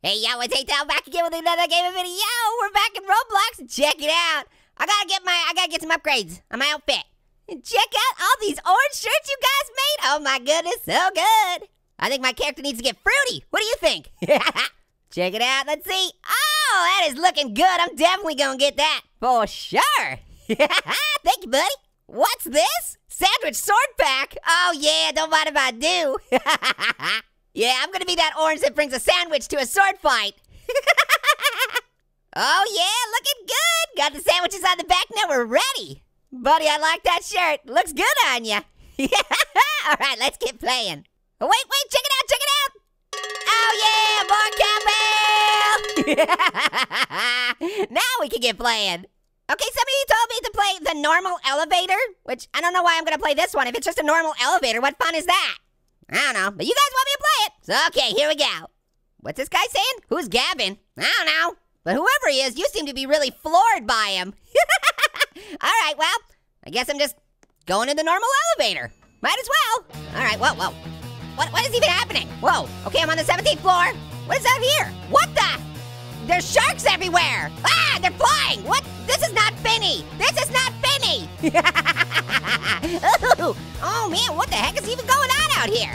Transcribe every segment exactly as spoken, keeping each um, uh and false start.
Hey y'all, it's eight down back again with another game of video. We're back in Roblox. Check it out. I gotta get my, I gotta get some upgrades on my outfit. And check out all these orange shirts you guys made. Oh my goodness, so good. I think my character needs to get fruity. What do you think? Check it out, let's see. Oh, that is looking good. I'm definitely gonna get that for sure. Thank you, buddy. What's this? Sandwich sword pack? Oh yeah, don't mind if I do. Yeah, I'm gonna be that orange that brings a sandwich to a sword fight. Oh yeah, looking good. Got the sandwiches on the back, now we're ready. Buddy, I like that shirt. Looks good on ya. All right, let's get playing. Wait, wait, check it out, check it out. Oh yeah, more cowbell. Now we can get playing. Okay, somebody told me to play the normal elevator, which I don't know why I'm gonna play this one. If it's just a normal elevator, what fun is that? I don't know, but you guys want me to play it. So, okay, here we go. What's this guy saying? Who's Gavin? I don't know, but whoever he is, you seem to be really floored by him. All right, well, I guess I'm just going in the normal elevator. Might as well. All right, whoa, whoa. What, what is even happening? Whoa, okay, I'm on the seventeenth floor. What is up here? What the? There's sharks everywhere. Ah, they're flying. What? This is not Finny. This is not Finny. Oh man, what the heck is even going on out here?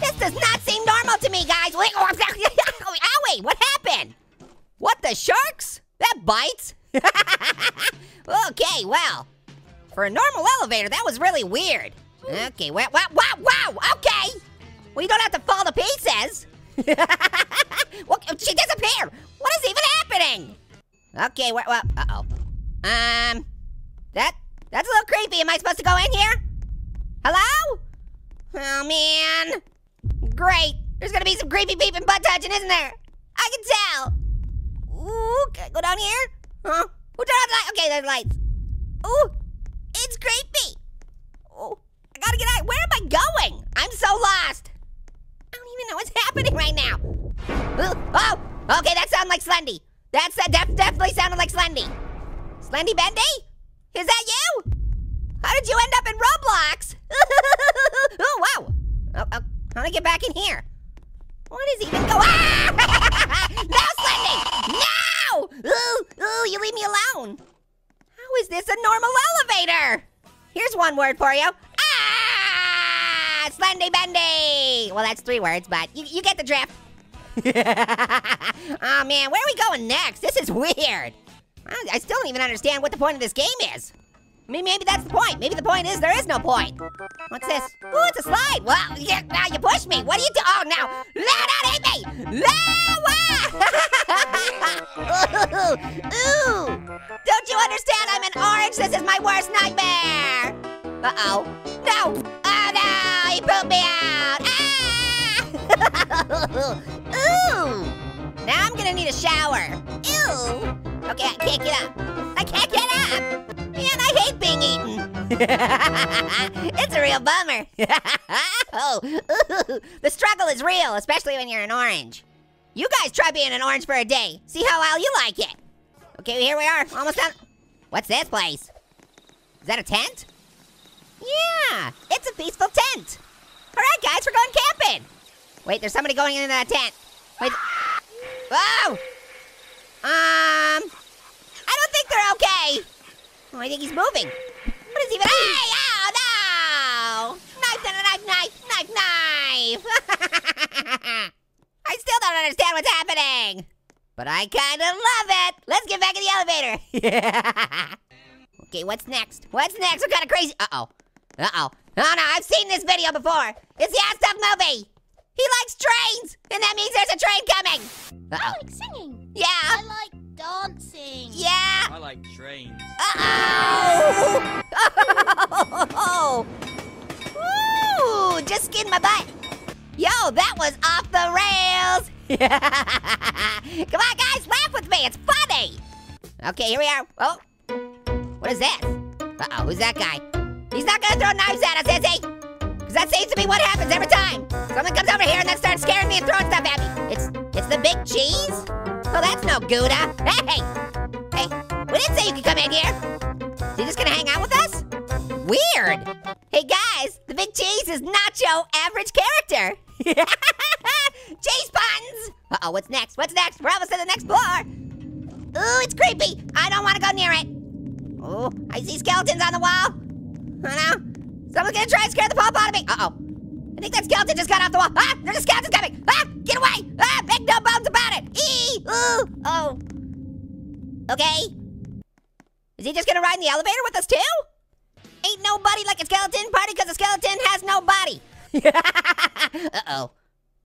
This does not seem normal to me, guys. Owie, what happened? What, the sharks? That bites. Okay, well, for a normal elevator, that was really weird. Okay, wow, wow, wow, wow, okay. Well, you don't have to fall to pieces. Well, she disappeared. What is even happening? Okay, well, well uh-oh. Um, that, that's a little creepy. Am I supposed to go in here? Hello? Oh, man. Great. There's gonna be some creepy peeping butt touching, isn't there? I can tell. Ooh, can I go down here? Huh? Who turned on the light? Okay, there's lights. Ooh, it's creepy. Oh, I gotta get out. Where am I going? I'm so lost. I don't even know what's happening right now. Ooh, oh, okay, that sounded like Slendy. That def definitely sounded like Slendy. Slendy Bendy? Is that you? How did you end up in Roblox? Oh, wow. Oh, oh, how do I get back in here? What is even going on? Ah! No, Slendy! No! Ooh, ooh, you leave me alone. How is this a normal elevator? Here's one word for you. Ah! Slendy Bendy! Well, that's three words, but you, you get the drift. Oh, man, where are we going next? This is weird. I, I still don't even understand what the point of this game is. I mean, maybe that's the point. Maybe the point is there is no point. What's this? Ooh, it's a slide. Well, yeah, now you push me. What do you do? Oh, no. No, don't hit me. No. Ooh. Don't you understand? I'm an orange. This is my worst nightmare. Uh-oh. No. Oh, no. He pooped me out. Ah. Ooh. Now I'm going to need a shower. Ew. Okay, I can't get up. I can't get up. Man, I hate being eaten. It's a real bummer. Oh, ooh, the struggle is real, especially when you're an orange. You guys try being an orange for a day. See how well you like it. Okay, here we are, almost done. What's this place? Is that a tent? Yeah, it's a peaceful tent. All right, guys, we're going camping. Wait, there's somebody going into that tent. Wait, whoa. Um, I don't think they're okay. Oh, I think he's moving. What is even? Hey, oh no! Knife, knife, knife, knife, knife! I still don't understand what's happening, but I kind of love it. Let's get back in the elevator. Okay, what's next? What's next? What kind of crazy? Uh oh. Uh oh. Oh no! I've seen this video before. It's the Ass Stuff movie. He likes trains, and that means there's a train coming. Uh-oh. I like singing. Yeah. I like dancing. Yeah. I like trains. Uh-oh. Oh. Oh. Ooh, just skinned my butt. Yo, that was off the rails. Come on, guys, laugh with me. It's funny. Okay, here we are. Oh, what is this? Uh-oh, who's that guy? He's not gonna throw knives at us, is he? Because that seems to be what happens every time. Someone comes over here and then starts scaring me and throwing stuff at me. It's, it's the big cheese? Oh, that's no Gouda. Hey, hey, we didn't say you could come in here. Is he just gonna hang out with us? Weird. Hey guys, the big cheese Jace is not your average character. Jace buttons. Uh-oh, what's next? What's next? We're almost to the next floor. Ooh, it's creepy. I don't want to go near it. Oh, I see skeletons on the wall. Oh, no. Someone's gonna try and scare the pop out of me. Uh-oh. I think that skeleton just got off the wall. Ah, there's a skeleton coming. Ah, get away. Ah, make no bones about it. Eee, ooh, oh. Okay. Is he just gonna ride in the elevator with us too? Ain't nobody like a skeleton party because a skeleton has no body. Uh-oh.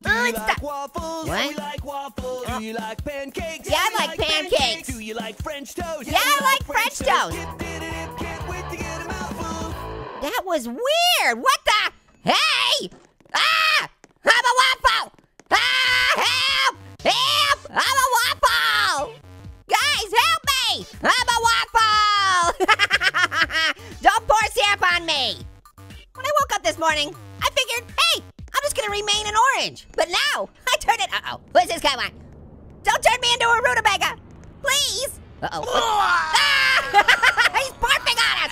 Do you like waffles? Do you like waffles? Do you like pancakes? Yeah, I like pancakes. Do you like French toast? Yeah, I like French toast. Can't wait to get a mouthful. That was weird. What the? Hey! Ah! I'm a waffle! Ah! Help! Help! I'm a waffle! Guys, help me! I'm a waffle! Don't pour syrup on me. When I woke up this morning, I figured, hey, I'm just gonna remain an orange. But now, I turned it, uh-oh. What does this guy want? Don't turn me into a rutabaga, please. Uh-oh. Ah! He's barfing on us.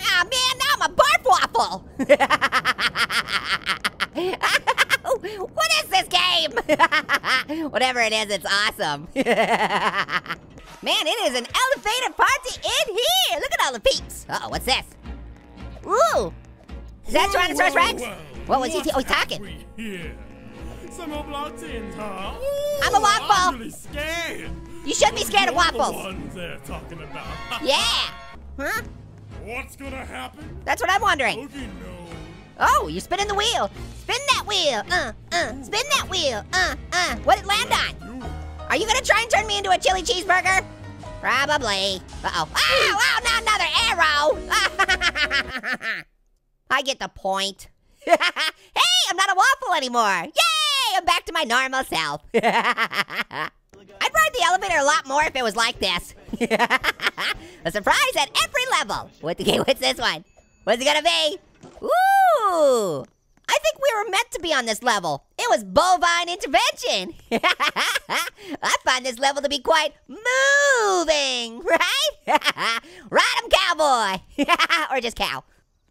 Ah, oh, man, now I'm a barf waffle. What is this game? Whatever it is, it's awesome. Man, it is an elevator party in here. Look at all the peeps. Uh-oh, what's this? Ooh. Is that trying to search ranks? What was he? Oh, he's talking. Some Oblatins, huh? Ooh, I'm a waffle. I'm really scared. You should be scared of waffles. The ones they're talking about. Yeah. Huh? What's gonna happen? That's what I'm wondering. Okay, no. Oh, you're spinning the wheel. Spin that wheel. Uh, uh. Spin that wheel. Uh, uh. What'd it land on? Are you gonna try and turn me into a chili cheeseburger? Probably. Uh-oh. Oh, oh, not another arrow. I get the point. Hey, I'm not a waffle anymore. Yay, I'm back to my normal self. I'd ride the elevator a lot more if it was like this. A surprise at every level. What the game? What's this one? What's it gonna be? Ooh. I think we were meant to be on this level. It was bovine intervention. I find this level to be quite moving, right? Ride 'em, cowboy. Or just cow.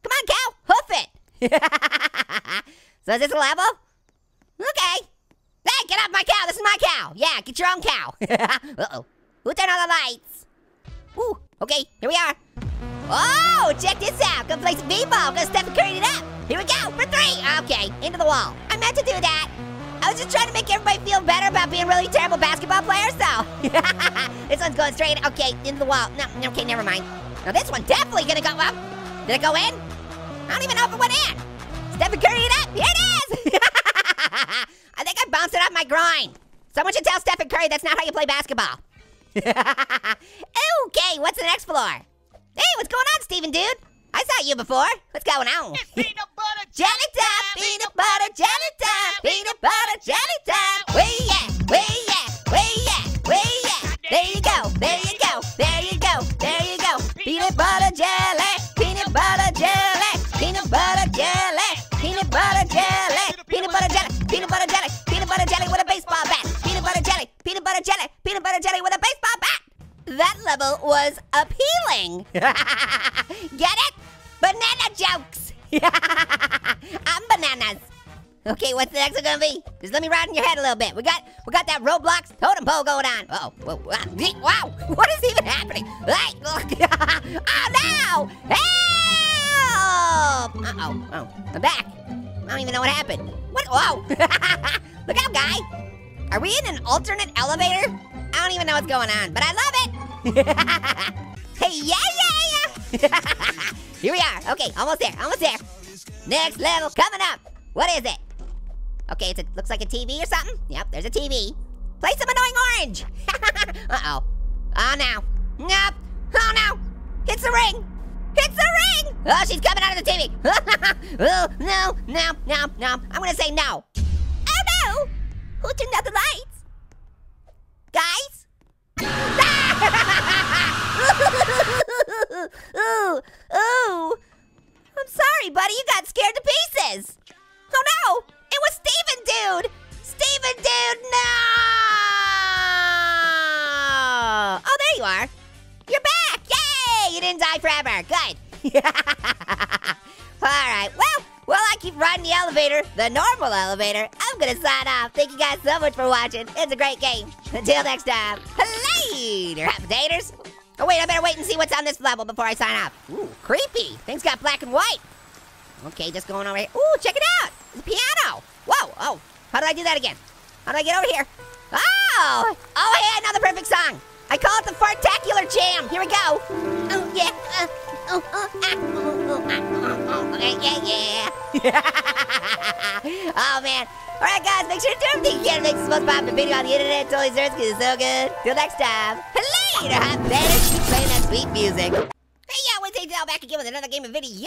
Come on, cow, hoof it. So is this a level? Okay. Hey, get off my cow, this is my cow. Yeah, get your own cow. Uh-oh. Who turned on the lights? Ooh, okay, here we are. Oh, check this out. Come play some b-ball. I'm gonna Stephen Curry it up. Here we go, for three. Okay, into the wall. I meant to do that. I was just trying to make everybody feel better about being really terrible basketball players, though. This one's going straight. Okay, into the wall. No, okay, never mind. Now this one definitely gonna go up. Did it go in? I don't even know if it went in. Stephen Curry it up. Here it is. I think I bounced it off my groin. Someone should tell Stephen Curry that's not how you play basketball. Okay, what's the next floor? Hey, what's going on, Steven, dude? I saw you before. What's going on? It's peanut butter jelly time, peanut butter jelly time, peanut butter jelly time. Where you at? Where you at? Where you at? Where you at? There you go, there you go, there you go, there you go. Peanut butter jelly, peanut butter jelly, peanut butter jelly, peanut butter jelly, peanut butter jelly, peanut butter jelly, peanut butter jelly with a baseball bat, peanut butter jelly, peanut butter jelly, peanut butter jelly with a baseball bat. That level was appealing. Get it? Banana jokes. I'm bananas. Okay, what's the next one gonna be? Just let me ride in your head a little bit. We got we got that Roblox totem pole going on. Uh-oh. Wow, what is even happening? Oh no! Help! Uh-oh, oh, I'm back. I don't even know what happened. What, whoa. Look out, guy. Are we in an alternate elevator? I don't even know what's going on, but I love it. Hey, yeah, yeah, yeah. Here we are. Okay, almost there, almost there. Next level coming up. What is it? Okay, it looks like a T V or something. Yep, there's a T V. Play some Annoying Orange. Uh-oh. Oh, no. Nope. Oh, no. Hits the ring. Hits the ring. Oh, she's coming out of the T V. Oh, no, no, no, no. I'm going to say no. Oh, no. Who turned out the lights? Guys? Ooh, ooh. I'm sorry, buddy, you got scared to pieces. Oh no, it was Steven, dude. Steven, dude, no. Oh, there you are. You're back, yay. You didn't die forever, good. riding the elevator, the normal elevator, I'm gonna sign off. Thank you guys so much for watching. It's a great game. Until next time, later, happy daters. Oh wait, I better wait and see what's on this level before I sign off. Ooh, creepy. Things got black and white. Okay, just going over here. Ooh, check it out. It's a piano. Whoa, oh, how do I do that again? How do I get over here? Oh, oh, hey, another perfect song. I call it the Fartacular Jam. Here we go. Oh, yeah. Uh, oh, oh, ah, oh, oh, ah, oh, oh, yeah, yeah. Oh, man. All right, guys, make sure to do everything you can to make this most popular video on the internet. It's totally serious because it's so good. Till next time. Later, hot banners. Keep playing that sweet music. Hey, y'all, we're taking y'all back again with another game of video.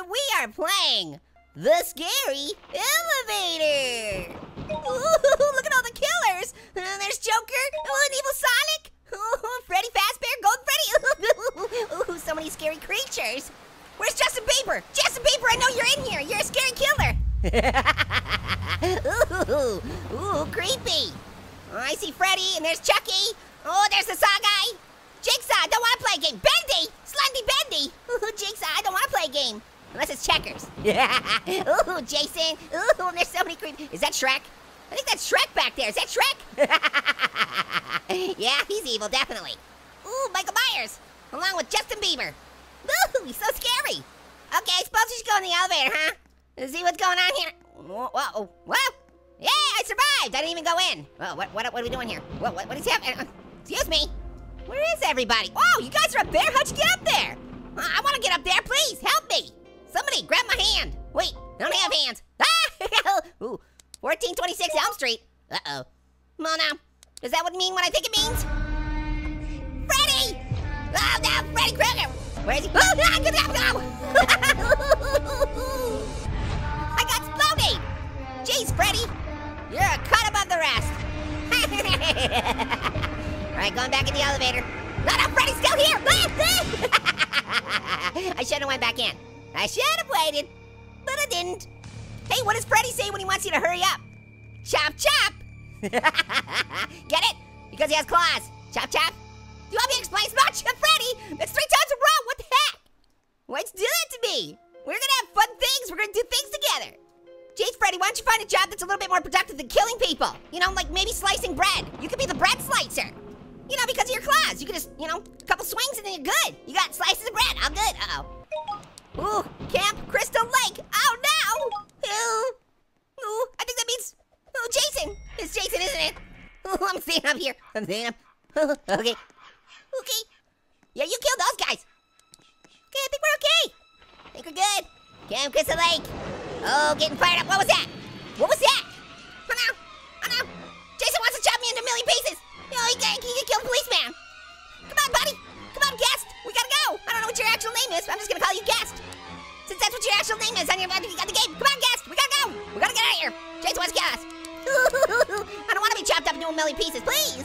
And we are playing The Scary Elevator. Ooh, look at all the killers. Uh, there's Joker. Oh, an evil Sonic. Ooh, Freddy Fazbear, Gold Freddy. Ooh, so many scary creatures. Where's Justin Bieber? Justin Bieber, I know you're in here. You're a scary killer. Ooh, ooh, creepy. Oh, I see Freddy, and there's Chucky. Oh, there's the Saw guy. Jigsaw, I don't want to play a game. Bendy, Slendy Bendy. Ooh, Jigsaw, I don't want to play a game. Unless it's checkers. Ooh, Jason. Ooh, there's so many creepy. Is that Shrek? I think that's Shrek back there. Is that Shrek? Yeah, he's evil, definitely. Ooh, Michael Myers, along with Justin Bieber. Ooh, he's so scary. Okay, I suppose we should go in the elevator, huh? See what's going on here. Whoa, whoa, whoa. Yeah, I survived. I didn't even go in. Whoa, what, what, what are we doing here? Whoa, what, what is happening? Uh, excuse me. Where is everybody? Oh, you guys are up there? How'd you get up there? Uh, I want to get up there, please. Help me. Somebody grab my hand. Wait, I don't have hands. Ah! Ooh. fourteen twenty-six Elm Street. Uh-oh. Well, now, does that what mean what I think it means? Freddy! Oh, no, Freddy Krueger! Where is he? Oh, no, I'm gonna go! I got exploded! Jeez, Freddy, you're a cut above the rest. All right, going back in the elevator. No, no, Freddy's still here! I should have went back in. I should have waited, but I didn't. Hey, what does Freddy say when he wants you to hurry up? Chop, chop! Get it? Because he has claws. Chop, chop. Do you want me to explain? Smash you, Freddy! That's three times in a row, what the heck? Why'd you do that to me? We're gonna have fun things, we're gonna do things together. Jeez, Freddy, why don't you find a job that's a little bit more productive than killing people? You know, like maybe slicing bread. You could be the bread slicer. You know, because of your claws. You could just, you know, a couple swings and then you're good. You got slices of bread, I'm good, uh-oh. Ooh, Camp Crystal Lake, oh no! Ooh, ooh, I think that means, oh, Jason. It's Jason, isn't it? Ooh, I'm staying up here. I'm staying up. Okay. Okay. Yeah, you killed those guys. Okay, I think we're okay. I think we're good. Camp Crystal Lake. Oh, getting fired up. What was that? What was that? Oh, no. Oh, no. Jason wants to chop me into a million pieces. Oh, he can, he can kill the policeman. Come on, buddy. Come on, guest. We gotta go. I don't know what your actual name is, but I'm just gonna call you guest. Since that's what your actual name is on your, on the game. Come on, guest, we gotta go. We gotta get out of here. Jason wants to kill us. I don't want to be chopped up into a million pieces, please.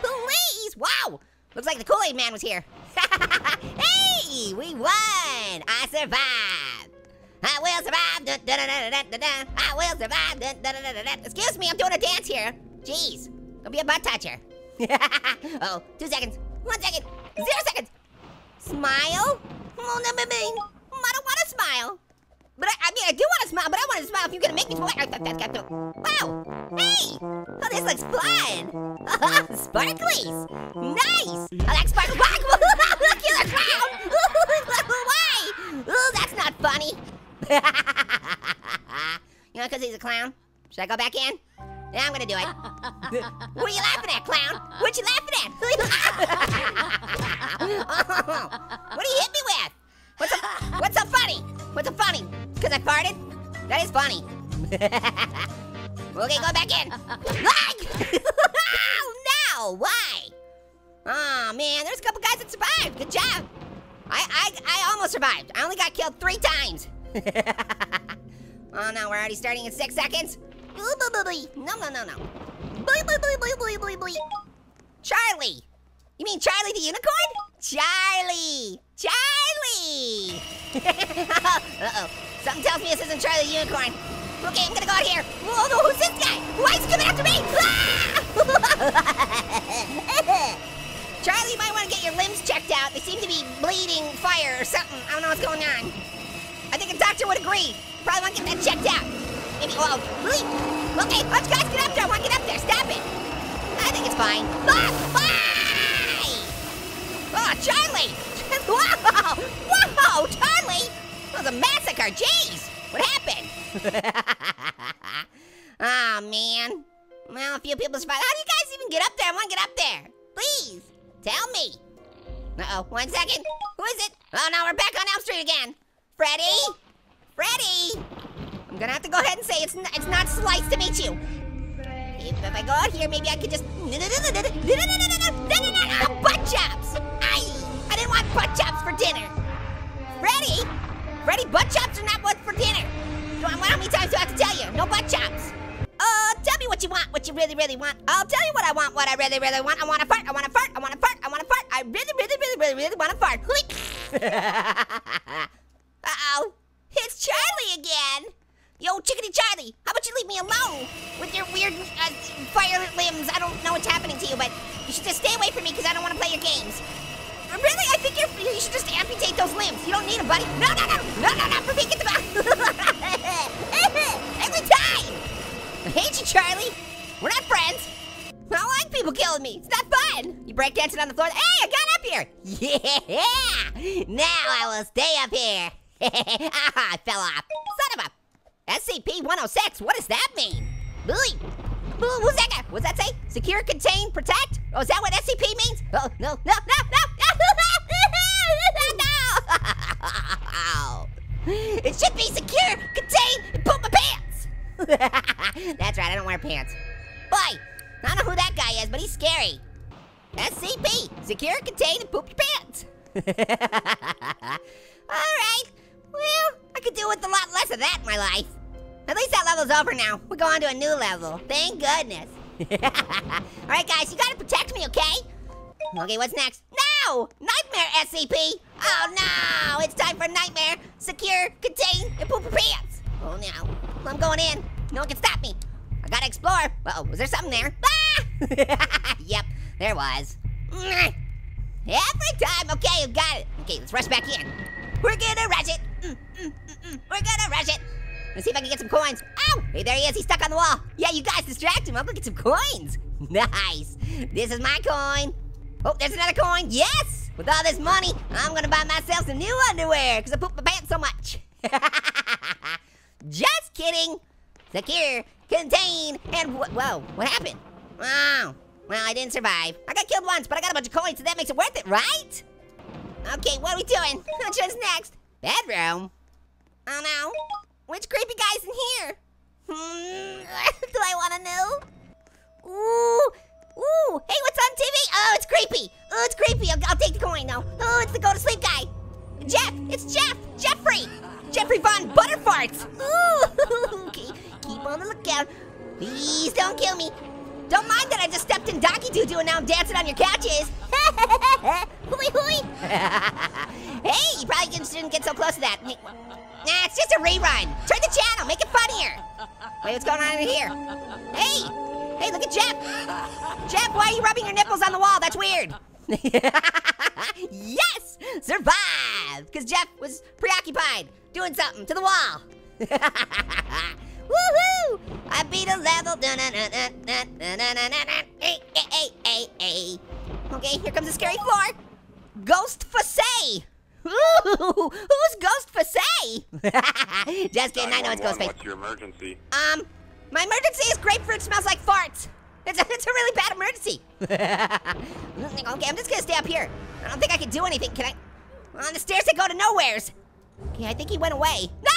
Please, wow. Looks like the Kool-Aid Man was here. Hey, we won. I survived. I will survive. Dun, dun, dun, dun, dun, dun. I will survive. Dun, dun, dun, dun, dun. Excuse me, I'm doing a dance here. Jeez, don't be a butt toucher. Uh oh, two seconds, one second, zero seconds. Smile, oh, no, me, me. I don't want to smile. But I, I mean, I do want to smile, but I want to smile if you're going to make me smile. Wow. Hey. Oh, this looks fun. Oh, sparklies. Nice. I like sparkles. Killer clown. Why? Oh, that's not funny. You know, because he's a clown. Should I go back in? Yeah, I'm going to do it. What are you laughing at, clown? What you laughing at? Oh, what do you hit me with? What's so, what's so funny? What's so funny? Because I farted? That is funny. Okay, go back in. Oh, no, why? Oh, man, there's a couple guys that survived. Good job. I, I, I almost survived. I only got killed three times. Oh, no, we're already starting in six seconds. No, no, no, no. Charlie. You mean Charlie the Unicorn? Charlie! Charlie! Uh-oh. Something tells me this isn't Charlie the Unicorn. Okay, I'm gonna go out here. Whoa, no, who's this guy? Why is he coming after me? Ah! Charlie, you might want to get your limbs checked out. They seem to be bleeding fire or something. I don't know what's going on. I think it's Doctor doctor would agree. Probably want to get that checked out. Maybe, well, really? Okay, let's guys get up there. I want to get up there. Stop it. I think it's fine. Ah, ah! Oh, Charlie! Whoa! Whoa, Charlie! That was a massacre. Jeez! What happened? Oh, man. Well, a few people survived. How do you guys even get up there? I want to get up there. Please, tell me. Uh-oh, one second. Who is it? Oh, no, we're back on Elm Street again. Freddy? Freddy? I'm gonna have to go ahead and say it's not, it's not sliced to meet you. If, if I go out here, maybe I could just... No, no, no, no, no, no, no, no, no, no, no, no, no, butt chops. Aye, I didn't want butt chops for dinner. Freddy? Freddy, butt chops are not what for dinner. How many times do I have to tell you? No butt chops. Uh, tell me what you want, what you really, really want. I'll tell you what I want, what I really, really want. I want to fart, I want to fart, I want to fart, I want to fart. I really, really, really, really, really want to fart. Uh-oh, it's Charlie again. Yo, Chickadee Charlie, how about you leave me alone with your weird uh, fire limbs? I don't know what's happening to you, but you should just stay away from me because I don't want to play your games. Really, I think you're, you should just amputate those limbs. You don't need them, buddy. No, no, no, no, no, not for me. Get the back. Every time. I hate you, Charlie. We're not friends. I don't like people killing me. It's not fun. You break dancing on the floor. Hey, I got up here. Yeah. Now I will stay up here. Ah, I fell off. Son of a. S C P one oh six. What does that mean? Billy. Who's that guy? What's that say? Secure, contain, protect? Oh, is that what S C P means? Oh, no, no, no, no. No. It should be secure, contain, and poop my pants. That's right, I don't wear pants. Boy, I don't know who that guy is, but he's scary. S C P, secure, contain, and poop your pants. Alright, well, I could do with a lot less of that in my life. At least that level's over now. We'll go on to a new level. Thank goodness. Alright guys, you gotta protect me, okay? Okay, what's next? No! Nightmare S C P! Oh no! It's time for Nightmare, Secure, Contain, and Poop Your Pants! Oh no. I'm going in. No one can stop me. I gotta explore. Uh-oh, was there something there? Ah! Yep, there was. Every time! Okay, you got it. Okay, let's rush back in. We're gonna rush it! Mm, mm, mm, mm. We're gonna rush it! Let's see if I can get some coins. Ow! Hey, there he is, he's stuck on the wall. Yeah, you guys distract him. I'm gonna get some coins. Nice. This is my coin. Oh, there's another coin, yes! With all this money, I'm gonna buy myself some new underwear because I pooped my pants so much. Just kidding. Secure, contain, and wh whoa, what happened? Wow, oh, well, I didn't survive. I got killed once, but I got a bunch of coins, so that makes it worth it, right? Okay, what are we doing? Which one's next? Bedroom? Oh no, which creepy guy's in here? Hmm, do I wanna know? Ooh. Ooh, hey, what's on T V? Oh, it's creepy. Oh, it's creepy. I'll, I'll take the coin, though. Oh, it's the go-to-sleep guy. Jeff, it's Jeff. Jeffrey. Jeffrey von Butterfarts. Ooh, okay. Keep on the lookout. Please don't kill me. Don't mind that I just stepped in Donkey Doo-Doo and now I'm dancing on your couches. Hooey, hooey. Hey, you probably didn't get so close to that. Nah, it's just a rerun. Turn the channel. Make it funnier. Wait, what's going on in here? Hey. Hey, look at Jeff! Jeff, why are you rubbing your nipples on the wall? That's weird. Yes! Survive! Because Jeff was preoccupied doing something to the wall. Woohoo! I beat a level. Okay, here comes the scary floor. Ghost Face! Ooh, who's Ghost Face? Just kidding, I know it's Ghost Face. What's your emergency? Um. My emergency is grapefruit smells like farts. It's a, it's a really bad emergency. Okay, I'm just gonna stay up here. I don't think I can do anything. Can I? On the stairs that go to nowheres. Okay, I think he went away. No!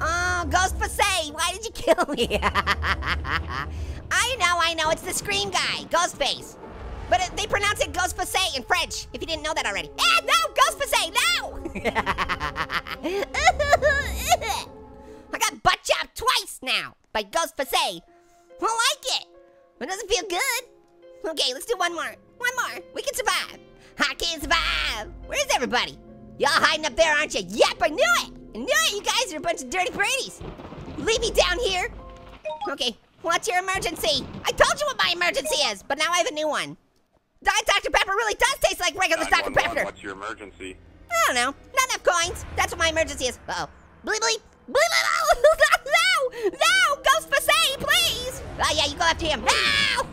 Oh, Ghost Face, why did you kill me? I know, I know, it's the Scream guy, Ghost Face. But it, they pronounce it Ghost Face in French, if you didn't know that already. Ah, no, Ghost Face, no! I got butt chopped twice now by Ghost Face. I don't like it. It doesn't feel good. Okay, let's do one more. One more. We can survive. I can survive. Where's everybody? Y'all hiding up there, aren't you? Yep, I knew it. I knew it. You guys are a bunch of dirty pretties. Leave me down here. Okay, what's your emergency? I told you what my emergency is, but now I have a new one. Diet Doctor Pepper really does taste like regular Doctor Pepper. What's your emergency? I don't know. Not enough coins. That's what my emergency is. Uh-oh. Bleep, bleep. Bleep, bleep. No! No! Ghost Face, please! Oh, yeah, you go after him. No!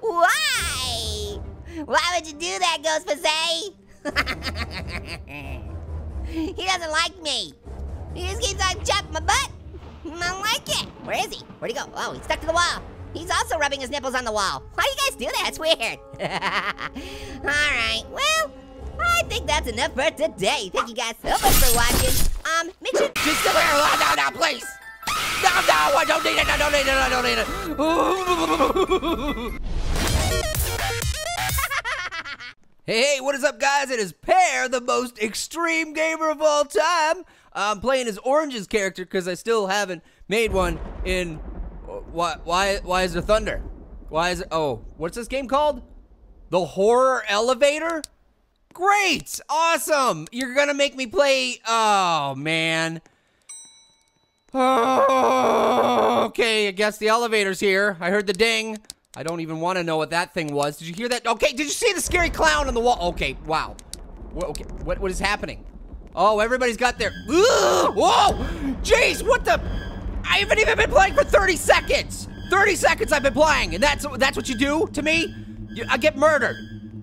Why? Why would you do that, Ghost Face? He doesn't like me. He just keeps on chopping my butt. I don't like it. Where is he? Where'd he go? Oh, he's stuck to the wall. He's also rubbing his nipples on the wall. Why do you guys do that? It's weird. All right, well, I think that's enough for today. Thank you guys so much for watching. Um, make sure- Just come here, no, no, no, please. No, no, I don't need it, I don't need it, I don't need it. Hey, hey, what is up, guys? It is Pear, the most extreme gamer of all time. I'm playing as Orange's character because I still haven't made one in... Why, why, why is there thunder? Why is it, oh, what's this game called? The Horror Elevator? Great, awesome. You're gonna make me play, oh man. Oh, okay, I guess the elevator's here. I heard the ding. I don't even wanna know what that thing was. Did you hear that? Okay, did you see the scary clown on the wall? Okay, wow. What, okay, what, what is happening? Oh, everybody's got their, ugh, whoa, jeez, what the? I haven't even been playing for thirty seconds. thirty seconds I've been playing, and that's that's what you do to me? You, I get murdered.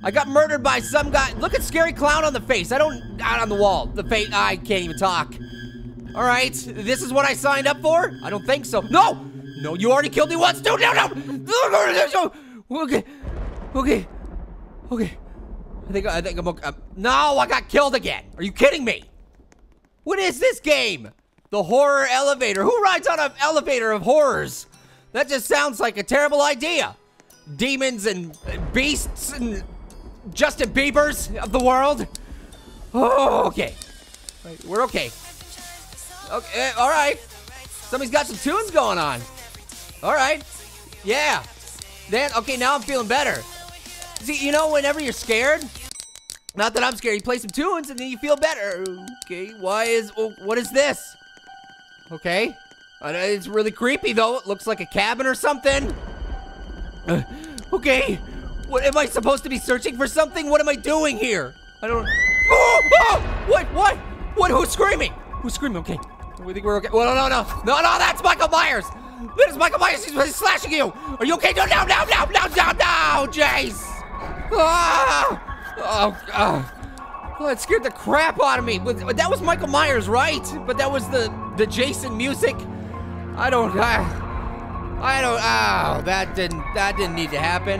I got murdered by some guy. Look at scary clown on the face. I don't, out on the wall. The face, I can't even talk. All right, this is what I signed up for? I don't think so. No, no, you already killed me once. No, no, no. Okay, okay, okay. I think, I think I'm okay. No, I got killed again. Are you kidding me? What is this game? The Horror Elevator. Who rides on an elevator of horrors? That just sounds like a terrible idea. Demons and beasts and Justin Biebers of the world. Oh, okay. Wait, we're okay. Okay, all right. Somebody's got some tunes going on. All right. Yeah. Then, okay, now I'm feeling better. See, you know, whenever you're scared, not that I'm scared, you play some tunes and then you feel better. Okay, why is, oh, what is this? Okay, it's really creepy though. It looks like a cabin or something. Uh, okay, what am I supposed to be searching for something? What am I doing here? I don't. Oh, oh! What? What? What? Who's screaming? Who's screaming? Okay, we think we're okay. Well, no, no, no, no, no. That's Michael Myers. That is Michael Myers. He's slashing you. Are you okay? No, no, no, no, no, no, no, Jace. Ah! Oh, God. Oh, it scared the crap out of me. But that was Michael Myers, right? But that was the the Jason music. I don't. I, I don't. Oh, that didn't. That didn't need to happen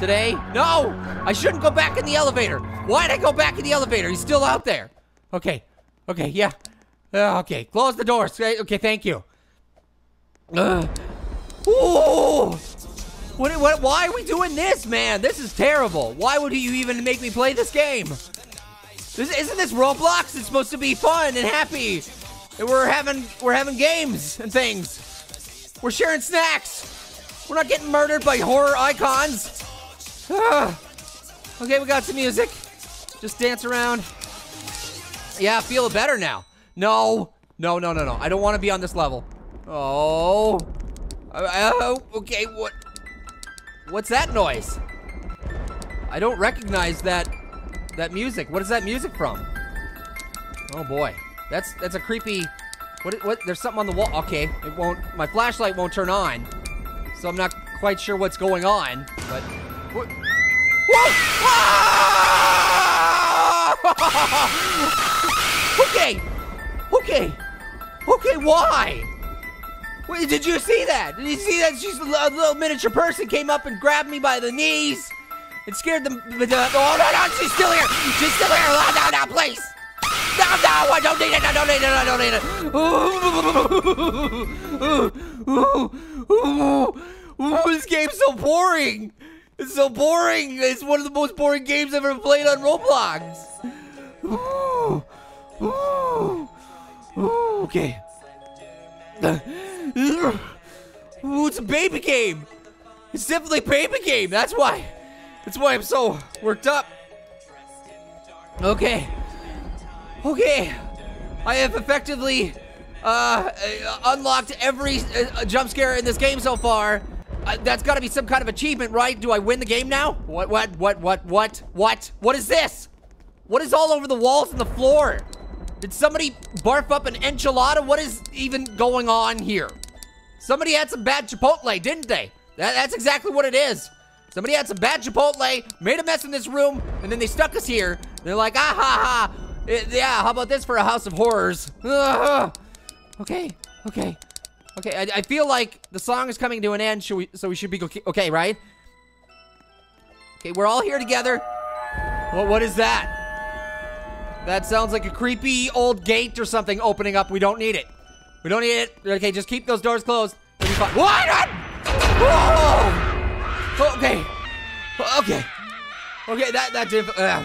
today. No, I shouldn't go back in the elevator. Why'd I go back in the elevator? He's still out there. Okay. Okay. Yeah. Uh, okay. Close the doors. Okay. Okay, thank you. Uh, ooh. What, what? Why are we doing this, man? This is terrible. Why would you even make me play this game? This, isn't this Roblox? It's supposed to be fun and happy. And we're having we're having games and things. We're sharing snacks. We're not getting murdered by horror icons. Ah. Okay, we got some music. Just dance around. Yeah, I feel better now. No, no, no, no, no. I don't want to be on this level. Oh. Oh. Okay. What? What's that noise? I don't recognize that. That music, what is that music from? Oh boy, that's that's a creepy, what, what, there's something on the wall, okay, it won't, my flashlight won't turn on, so I'm not quite sure what's going on, but, what, whoa, okay, okay, okay, why? Wait, did you see that? Did you see that? She's a little miniature person came up and grabbed me by the knees. It scared them. The, the, oh, no, no, she's still here. She's still here. No, no, no, please. No, no, I don't need it. I don't need it. I don't need it. Ooh, ooh, ooh, ooh, ooh, this game's so boring. It's so boring. It's one of the most boring games I've ever played on Roblox. Ooh, ooh, ooh, okay. Ooh, it's a baby game. It's definitely a baby game. That's why. That's why I'm so worked up. Okay. Okay. I have effectively uh, unlocked every uh, jump scare in this game so far. Uh, that's gotta be some kind of achievement, right? Do I win the game now? What, what, what, what, what, what? What is this? What is all over the walls and the floor? Did somebody barf up an enchilada? What is even going on here? Somebody had some bad Chipotle, didn't they? That, that's exactly what it is. Somebody had some bad Chipotle, made a mess in this room, and then they stuck us here. They're like, ah ha ha. It, yeah, how about this for a house of horrors? Ugh. Okay, okay, okay. I, I feel like the song is coming to an end, should we, so we should be okay, right? Okay, we're all here together. Well, what is that? That sounds like a creepy old gate or something opening up. We don't need it. We don't need it. Okay, just keep those doors closed. What? Whoa! Okay. Okay. Okay, that, that did... Uh,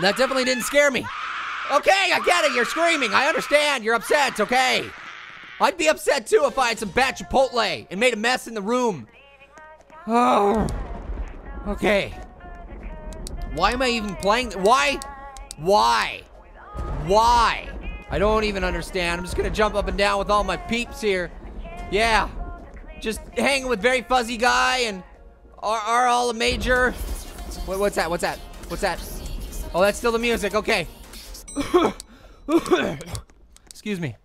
that definitely didn't scare me. Okay, I get it. You're screaming. I understand. You're upset. It's okay. I'd be upset, too, if I had some bad Chipotle and made a mess in the room. Oh. Okay. Why am I even playing? Why? Why? Why? I don't even understand. I'm just going to jump up and down with all my peeps here. Yeah. Just hanging with Very Fuzzy Guy and R R all a major. What, what's that? What's that? What's that? Oh, that's still the music. Okay. Excuse me.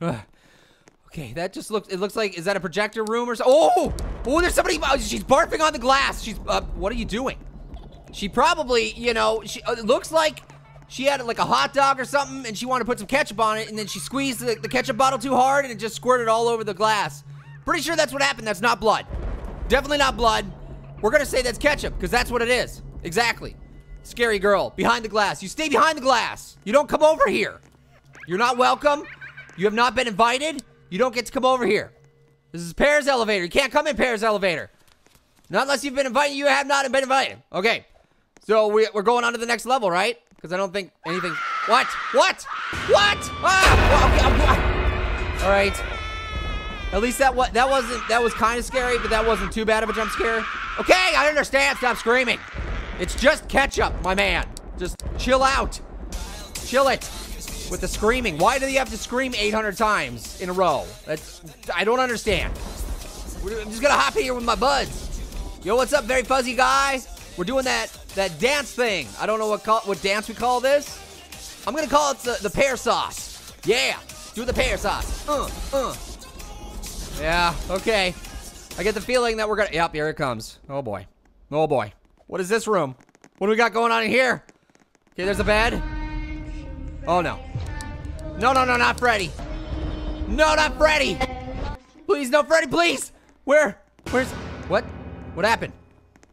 Okay, that just looks, it looks like, is that a projector room or so? Oh! Oh, there's somebody, she's barfing on the glass. She's, uh, what are you doing? She probably, you know, she, uh, it looks like she had like a hot dog or something and she wanted to put some ketchup on it and then she squeezed the, the ketchup bottle too hard and it just squirted all over the glass. Pretty sure that's what happened. That's not blood. Definitely not blood. We're gonna say that's ketchup because that's what it is. Exactly. Scary girl, behind the glass. You stay behind the glass. You don't come over here. You're not welcome. You have not been invited. You don't get to come over here. This is Pear's elevator. You can't come in Pear's elevator. Not unless you've been invited. You have not been invited. Okay. So we, we're going on to the next level, right? Because I don't think anything... What? What? What? Ah! Okay. All right. At least that was, that wasn't... That was kind of scary, but that wasn't too bad of a jump scare. Okay, I understand. Stop screaming. It's just ketchup, my man. Just chill out. Chill it with the screaming. Why do you have to scream eight hundred times in a row? That's, I don't understand. We're, I'm just gonna hop here with my buds. Yo, what's up, Very Fuzzy Guy? We're doing that that dance thing. I don't know what call, what dance we call this. I'm gonna call it the, the pear sauce. Yeah, do the pear sauce. Uh, uh. Yeah, okay. I get the feeling that we're gonna, yep, here it comes. Oh boy, oh boy. What is this room? What do we got going on in here? Okay, there's a bed. Oh no. No, no, no, not Freddy. No, not Freddy. Please, no Freddy, please. Where, where's, what? What happened?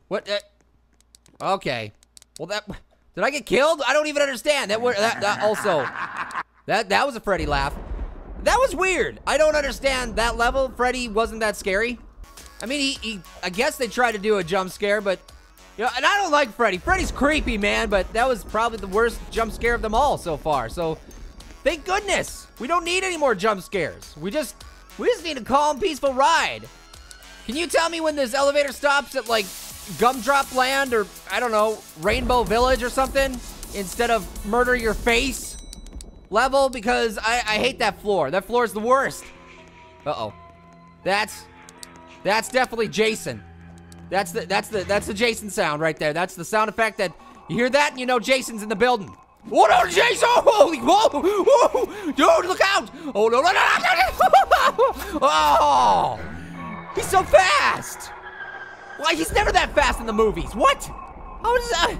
What, uh, okay. Well that, did I get killed? I don't even understand. That, that, that also, that, that was a Freddy laugh. That was weird. I don't understand that level. Freddy wasn't that scary. I mean, he, he I guess they tried to do a jump scare, but yeah, and I don't like Freddy. Freddy's creepy, man, but that was probably the worst jump scare of them all so far. So, thank goodness. We don't need any more jump scares. We just, we just need a calm, peaceful ride. Can you tell me when this elevator stops at, like, Gumdrop Land or, I don't know, Rainbow Village or something? Instead of Murder Your Face level? Because I, I hate that floor. That floor is the worst. Uh-oh. That's, that's definitely Jason. That's the, that's the, that's the Jason sound right there. That's the sound effect that, you hear that and you know Jason's in the building. Oh no, Jason! Holy, whoa, whoa! Dude, look out! Oh no, no, no, no, no! Oh! He's so fast! Why, he's never that fast in the movies. What? How is that?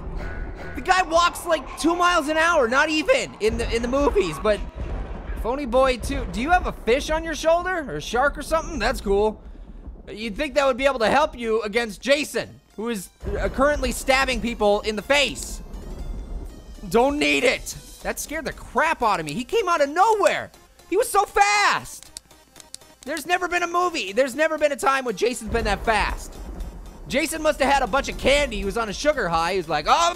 The guy walks like two miles an hour, not even, in the, in the movies, but Phony Boy two, do you have a fish on your shoulder? Or a shark or something? That's cool. You'd think that would be able to help you against Jason, who is currently stabbing people in the face. Don't need it. That scared the crap out of me. He came out of nowhere. He was so fast. There's never been a movie. There's never been a time when Jason's been that fast. Jason must have had a bunch of candy. He was on a sugar high. He was like, oh.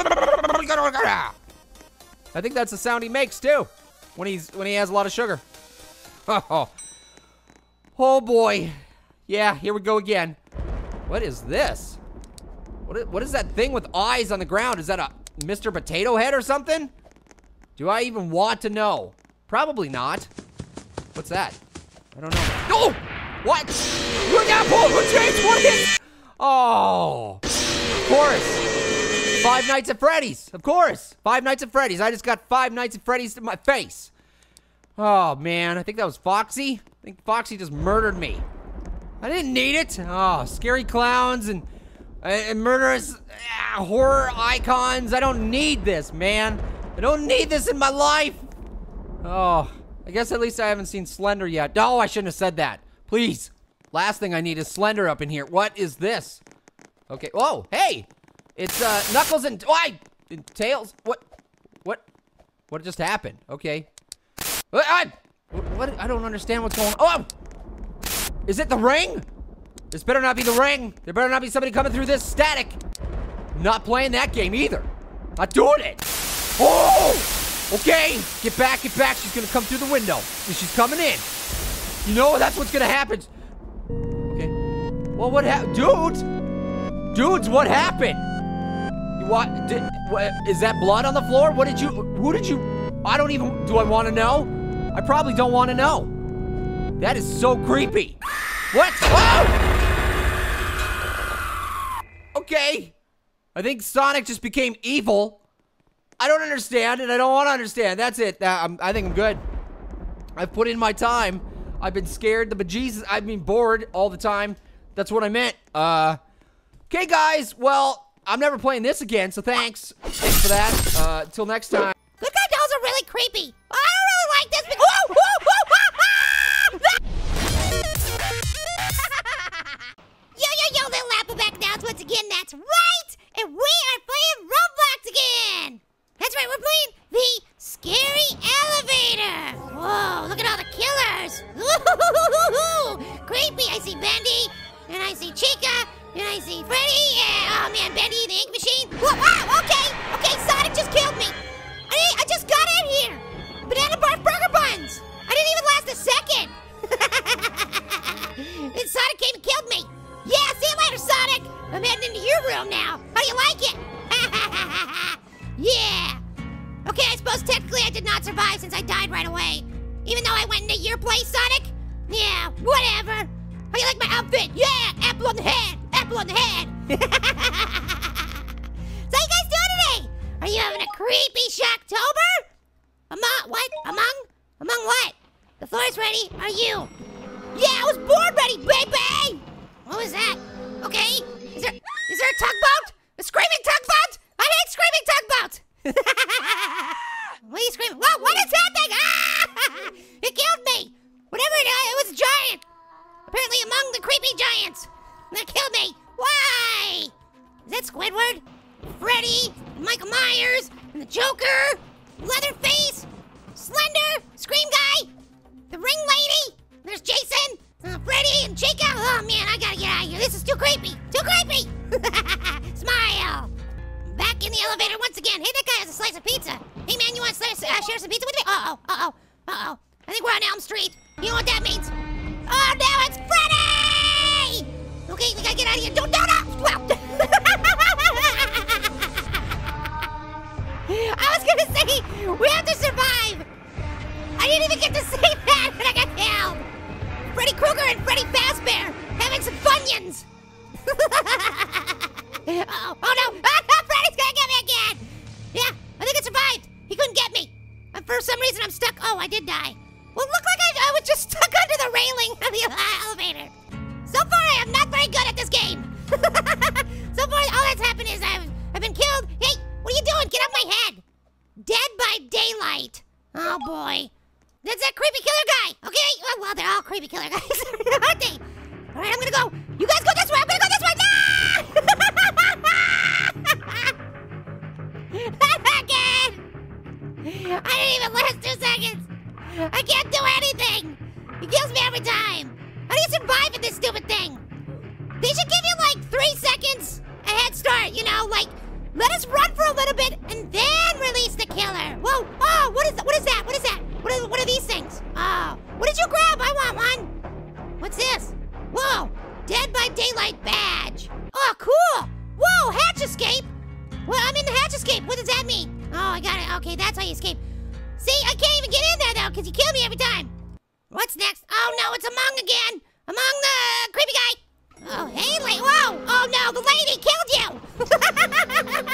I think that's the sound he makes too when he's when he has a lot of sugar. Oh, oh boy. Yeah, here we go again. What is this? What is, what is that thing with eyes on the ground? Is that a Mister Potato Head or something? Do I even want to know? Probably not. What's that? I don't know. No! What? What is? Oh! Of course. Freddy's. Five Nights at Freddy's, of course. Five Nights at Freddy's. I just got Five Nights at Freddy's to my face. Oh, man. I think that was Foxy. I think Foxy just murdered me. I didn't need it. Oh, scary clowns and, and murderous uh, horror icons. I don't need this, man. I don't need this in my life. Oh, I guess at least I haven't seen Slender yet. No, I shouldn't have said that. Please. Last thing I need is Slender up in here. What is this? Okay. Oh, hey. It's uh, Knuckles and, oh, I, and Tails. What? What? What just happened? Okay. What? I, what? I don't understand what's going on. Oh! Is it the ring? This better not be the ring. There better not be somebody coming through this static. Not playing that game either. Not doing it. Oh! Okay. Get back, get back. She's gonna come through the window. And she's coming in. You know, that's what's gonna happen. Okay. Well, what happened? Dudes! Dudes, what happened? What? Did, what? Is that blood on the floor? What did you, who did you, I don't even, do I want to know? I probably don't want to know. That is so creepy. What? Oh! Okay. I think Sonic just became evil. I don't understand, and I don't want to understand. That's it. Uh, I'm, I think I'm good. I've put in my time. I've been scared. The bejesus. I've been bored all the time. That's what I meant. Uh, okay, guys. Well, I'm never playing this again, so thanks. Thanks for that. Uh, until next time. Look, those dolls are really creepy. I don't really like this because... Whoa, whoa, whoa. Yo, little Appleback Downs once again, that's right! And we are playing Roblox again! That's right, we're playing the Scary Elevator! Whoa, look at all the killers! Ooh, creepy! I see Bendy, and I see Chica, and I see Freddy, yeah! Oh man, Bendy, the ink machine! Whoa, wow, okay! Okay, Sonic just killed me! I, I just got in here! Banana Barf Burger Buns! I didn't even last a second! And Sonic came and killed me! Yeah, see you later, Sonic! I'm heading into your room now. How do you like it? Yeah! Okay, I suppose technically I did not survive since I died right away. Even though I went into your place, Sonic? Yeah, whatever. How do you like my outfit? Yeah! Apple on the head! Apple on the head! So how you guys doing today? Are you having a creepy Shocktober? Among what? Among? Among what? The floor is ready. Are you? Yeah, I was born ready, baby! What was that? Okay, is there, is there a tugboat? A screaming tugboat? I hate screaming tugboats! What are you screaming? Whoa, what is happening? Ah! It killed me! Whatever it was, it was a giant! Apparently among the creepy giants! That killed me! Why? Is that Squidward? Freddy, Michael Myers, and the Joker, Leatherface, Slender, Scream Guy, the Ring Lady, there's Jason, Uh, Freddy and Chica, oh man, I gotta get out of here. This is too creepy, too creepy. Smile. Back in the elevator once again. Hey, that guy has a slice of pizza. Hey man, you want to uh, share some pizza with me? Uh-oh, uh-oh, uh-oh. I think we're on Elm Street. You know what that means? Oh, now it's Freddy! Okay, we gotta get out of here. Don't, don't, don't. Well. I was gonna say, we have to survive. I didn't even get to say that, but I got killed. Freddy Krueger and Freddy Fazbear having some funyuns. Uh-oh. Oh no! Oh no! Freddy's gonna get me again! Yeah, I think I survived. He couldn't get me. And for some reason, I'm stuck. Oh, I did die. Well, look like I, I was just stuck under the railing of the uh, elevator. So far, I am not very good at this game. So far, all that's happened is I've, I've been killed. Hey, what are you doing? Get off my head! Dead by Daylight. Oh boy. That's that creepy killer guy, okay? Well, well they're all creepy killer guys, aren't they? All right, I'm gonna go. You guys go this way, I'm gonna go this way. No! Again! I didn't even last two seconds. I can't do anything. He kills me every time. How do you survive in this stupid thing? They should give you like three seconds a head start, you know? Like, let us run for a little bit and then release the killer. Whoa, oh, what is that, what is that, what is that? What are, what are these things? Oh, what did you grab? I want one. What's this? Whoa, Dead by Daylight badge. Oh, cool. Whoa, hatch escape. Well, I'm in the hatch escape. What does that mean? Oh, I got it. Okay, that's how you escape. See, I can't even get in there, though, because you kill me every time. What's next? Oh, no, it's Among again. Among the creepy guy. Oh, Haley, whoa! Oh no, the lady killed you! I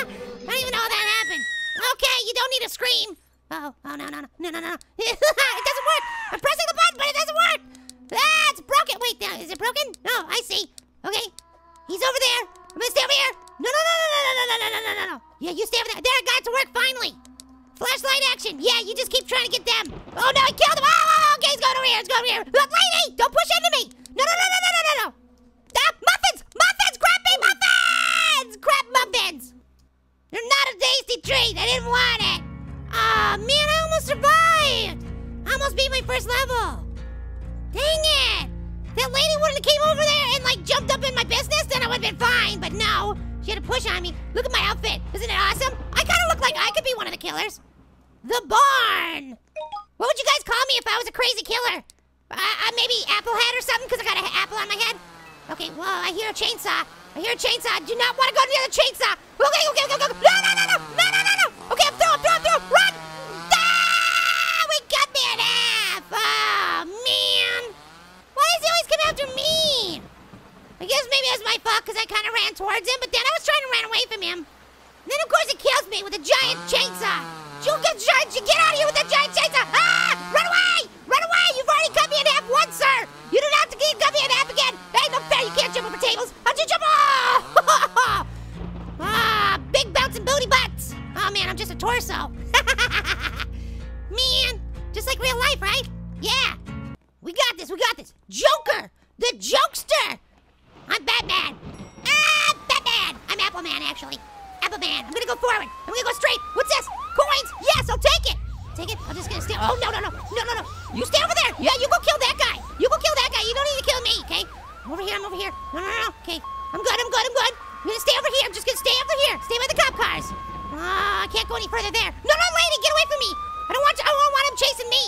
don't even know how that happened. Okay, you don't need to scream. Uh oh, oh no, no, no, no, no, no. It doesn't work! I'm pressing the button, but it doesn't work! Ah, it's broken! Wait, now, is it broken? No, I see. Okay, he's over there. I'm gonna stay over here. No, no, no, no, no, no, no, no, no, no, no. Yeah, you stay over there. There, I got it to work finally. Flashlight action. Yeah, you just keep trying to get them. Oh no, I killed him! Oh, oh, okay, he's going over here, he's going over here. Look, lady, don't push into me! No, no, no, no, no, no, no, no. Ah, muffins! Muffins! Crappy muffins! Crap muffins! They're not a tasty treat. I didn't want it. Aw, oh, man, I almost survived. I almost beat my first level. Dang it! That lady wouldn't have came over there and like jumped up in my business, then I would have been fine. But no, she had to push on me. Look at my outfit. Isn't it awesome? I kind of look like I could be one of the killers. The Barn. What would you guys call me if I was a crazy killer? Uh, uh, maybe Applehead or something, because I got an apple on my head. Okay, well, I hear a chainsaw. I hear a chainsaw. I do not want to go to the other chainsaw. Okay, okay, okay, okay. No, no, no, no, no, no, no, no. Okay, I'm through, I'm through, I'm through. Run! Ah, we got there in half. Oh, man. Why does he always come after me? I guess maybe it was my fault because I kind of ran towards him, but then I was trying to run away from him. And then, of course, he kills me with a giant chainsaw. You get, you get out of here with that giant chainsaw. Ah, run away! Run away! You've already cut me in half once, sir. You do not have to cut me in half again. That ain't no fair. You can't jump over tables. How'd you jump? Oh! Ah, big bouncing booty butts. Oh, man, I'm just a torso. Man, just like real life, right? Yeah. We got this. We got this. Joker. The jokester. I'm Batman. Ah, Batman. I'm Appleman, actually. Appleman. I'm going to go forward. I'm going to go straight. What's this? Coins. Yes, I'll take it. Take it. I'm just gonna stay. Oh no no no no no no! You stay over there. Yeah, you go kill that guy. You go kill that guy. You don't need to kill me, okay? I'm over here. I'm over here. No no no. Okay. I'm good. I'm good. I'm good. I'm gonna stay over here. I'm just gonna stay over here. Stay by the cop cars. Ah, uh, I can't go any further there. No no, lady, get away from me. I don't want you. I don't want him chasing me.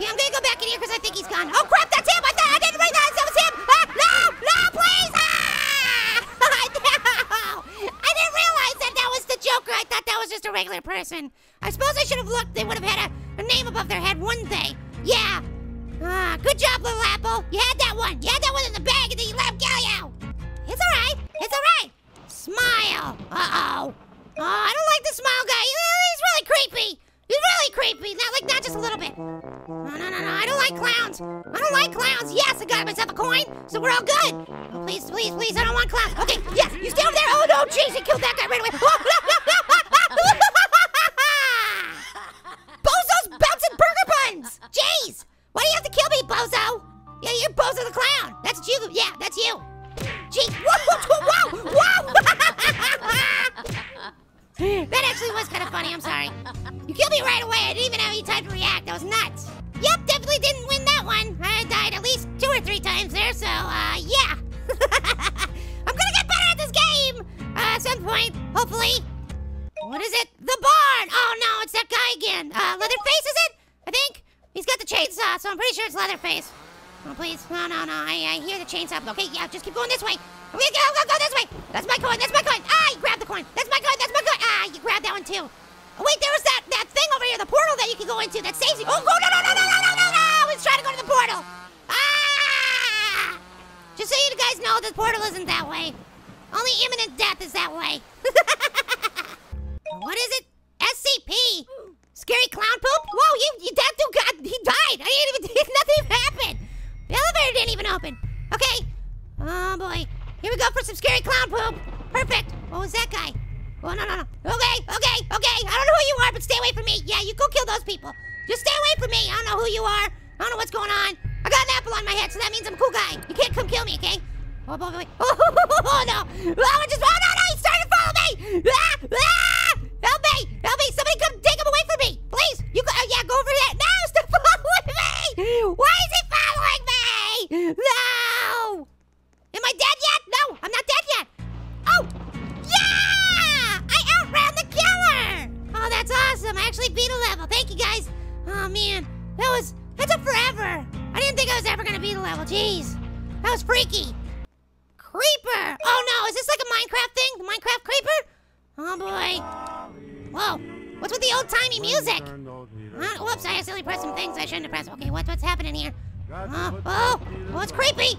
Okay, I'm gonna go back in here because I think he's gone. Oh crap, that's him. I thought I didn't realize that was him. Ah, no no, please. Ah! No. I didn't realize that that was the Joker. I thought that was just a regular person. I suppose I should have looked. They would have had a, a name above their head, wouldn't they? Yeah. Ah, good job, little apple. You had that one. You had that one in the bag, and then you let him kill you. It's all right. It's all right. Smile. Uh-oh. Oh, I don't like the smile guy. He's really creepy. He's really creepy. Not like not just a little bit. No, no, no, no. I don't like clowns. I don't like clowns. Yes, I got myself a coin, so we're all good. Oh, please, please, please. I don't want clowns. Okay, yes. You stay over there. Oh, no, jeez. He killed that guy right away. Oh, no, no, no. Ah, ah, ah. Jeez! Why do you have to kill me, Bozo? Yeah, you're Bozo the Clown. That's you. Yeah, that's you. Jeez. Whoa, whoa, whoa, whoa! That actually was kind of funny. I'm sorry. You killed me right away. I didn't even have any time to react. That was nuts. Yep, definitely didn't win that one. I died at least two or three times there, so, uh, yeah. I'm gonna get better at this game uh, at some point, hopefully. What is it? The Barn! Oh, no, it's that guy again. Uh, Leatherface, is it? I think he's got the chainsaw, so I'm pretty sure it's Leatherface. Oh, please. No, no, no. I, I hear the chainsaw. Okay, yeah, just keep going this way. I'm gonna go, go, go this way. That's my coin. That's my coin. Ah, you grabbed the coin. That's my coin. That's my coin. Ah, you grabbed that one, too. Oh, wait, there was that, that thing over here, the portal that you can go into that saves you. Oh, go, no, no, no, no, no, no, no, no. He's trying to go to the portal. Ah! Just so you guys know, the portal isn't that way. Only imminent death is that way. What is it? S C P? Scary clown poop? Whoa, you, you, that dude got, he died. I didn't even, nothing even happened. The elevator didn't even open. Okay. Oh, boy. Here we go for some scary clown poop. Perfect. What was that guy? Oh, no, no, no. Okay, okay, okay. I don't know who you are, but stay away from me. Yeah, you go kill those people. Just stay away from me. I don't know who you are. I don't know what's going on. I got an apple on my head, so that means I'm a cool guy. You can't come kill me, okay? Oh, boy, boy. Oh, oh, no. Oh, just, oh, no, no. He started following me. Ah, ah. Help me. Help me. Somebody come take him away from me. Please. You go. Oh, yeah, go over there. No, stop following me. Why is he following me? No. Am I dead yet? No, I'm not dead yet. Oh, yeah. I outran the killer. Oh, that's awesome. I actually beat a level. Thank you, guys. Oh, man. That was, that took forever. I didn't think I was ever going to beat a level. Jeez. That was freaky. Creeper. Oh, no. Is this like a Minecraft thing? The Minecraft creeper? Oh, boy. Whoa, what's with the old-timey music? Uh, whoops, I accidentally pressed some things I shouldn't have pressed. Okay, what, what's happening here? Uh, oh, oh, it's creepy.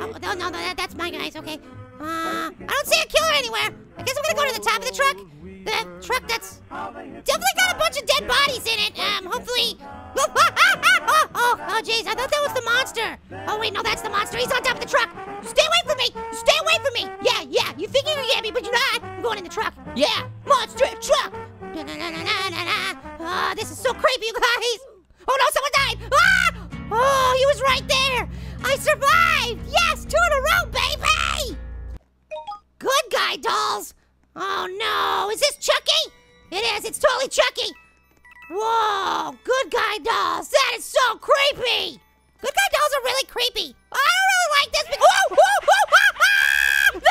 Oh, no, no, no, that, that's my guys, okay. Uh, I don't see a killer anywhere. I guess I'm gonna go to the top of the truck. The truck that's definitely got a bunch of dead bodies in it. Um, hopefully. Oh, ah, ah, ah, oh, oh, oh, jeez, I thought that was the monster. Oh, wait, no, that's the monster. He's on top of the truck. Stay away from me. Stay away from me. Yeah, yeah, you think you can get me, but you're not. I'm going in the truck. Yeah, monster truck. Na, na, na, na, na, na. Oh, this is so creepy, you guys. Oh, no, someone died. Ah! Oh, he was right there. I survived. Yes, two in a row, baby. Good guy, dolls. Oh, no. Is this Chucky? It is. It's totally Chucky. Whoa. Good guy dolls. That is so creepy. Good guy dolls are really creepy. I don't really like this. Because whoa, whoa, whoa, ah, ah, no,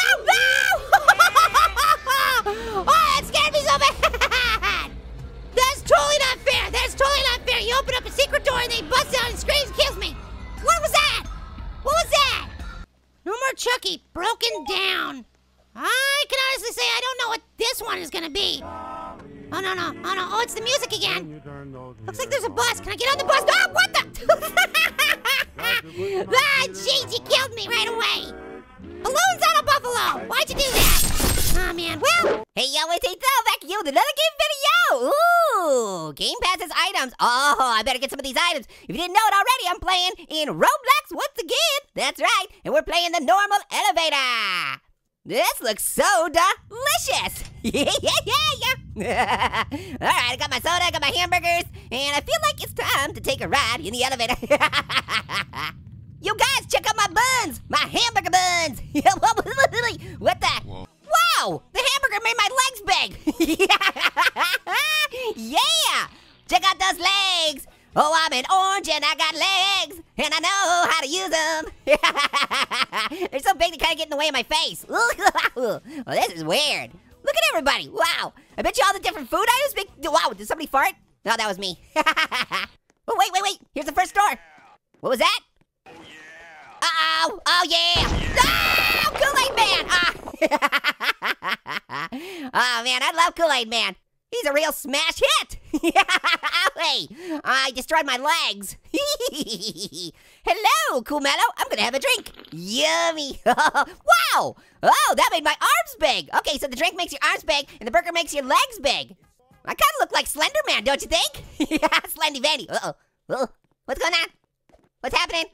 no. Oh, that scared me so bad. That's totally not fair. That's totally not fair. You open up a secret door and they bust out and screams, kills me. What was that? What was that? No more Chucky. Broken down. I can honestly say I don't know what this one is gonna be. Oh no no, oh no, oh it's the music again. Looks like there's a bus, can I get on the bus? Oh, what the? Ah, jeez, you killed me right away. Balloons on a buffalo, why'd you do that? Oh man, well. Hey yo, it's Ethan back here with another game video. Ooh, Game Pass's items. Oh, I better get some of these items. If you didn't know it already, I'm playing in Roblox once again. That's right, and we're playing the normal elevator. This looks so delicious! Yeah, yeah, yeah, yeah! All right, I got my soda, I got my hamburgers, and I feel like it's time to take a ride in the elevator. You guys, check out my buns! My hamburger buns! What the? Whoa. Wow! The hamburger made my legs big! Yeah! Check out those legs! Oh, I'm an orange and I got legs, and I know how to use them. They're so big they kind of get in the way of my face. Well, this is weird. Look at everybody, wow. I bet you all the different food items make, wow, did somebody fart? No, that was me. Oh, wait, wait, wait, here's the first door. What was that? Uh-oh, oh yeah. Oh, Kool-Aid Man. Ah. Oh man, I love Kool-Aid Man. He's a real smash hit! Hey, I destroyed my legs. Hello, Cool Mellow. I'm gonna have a drink. Yummy. Wow! Oh, that made my arms big. Okay, so the drink makes your arms big, and the burger makes your legs big. I kind of look like Slender Man, don't you think? Slendy Bendy. Uh-oh. Uh-oh. What's going on? What's happening?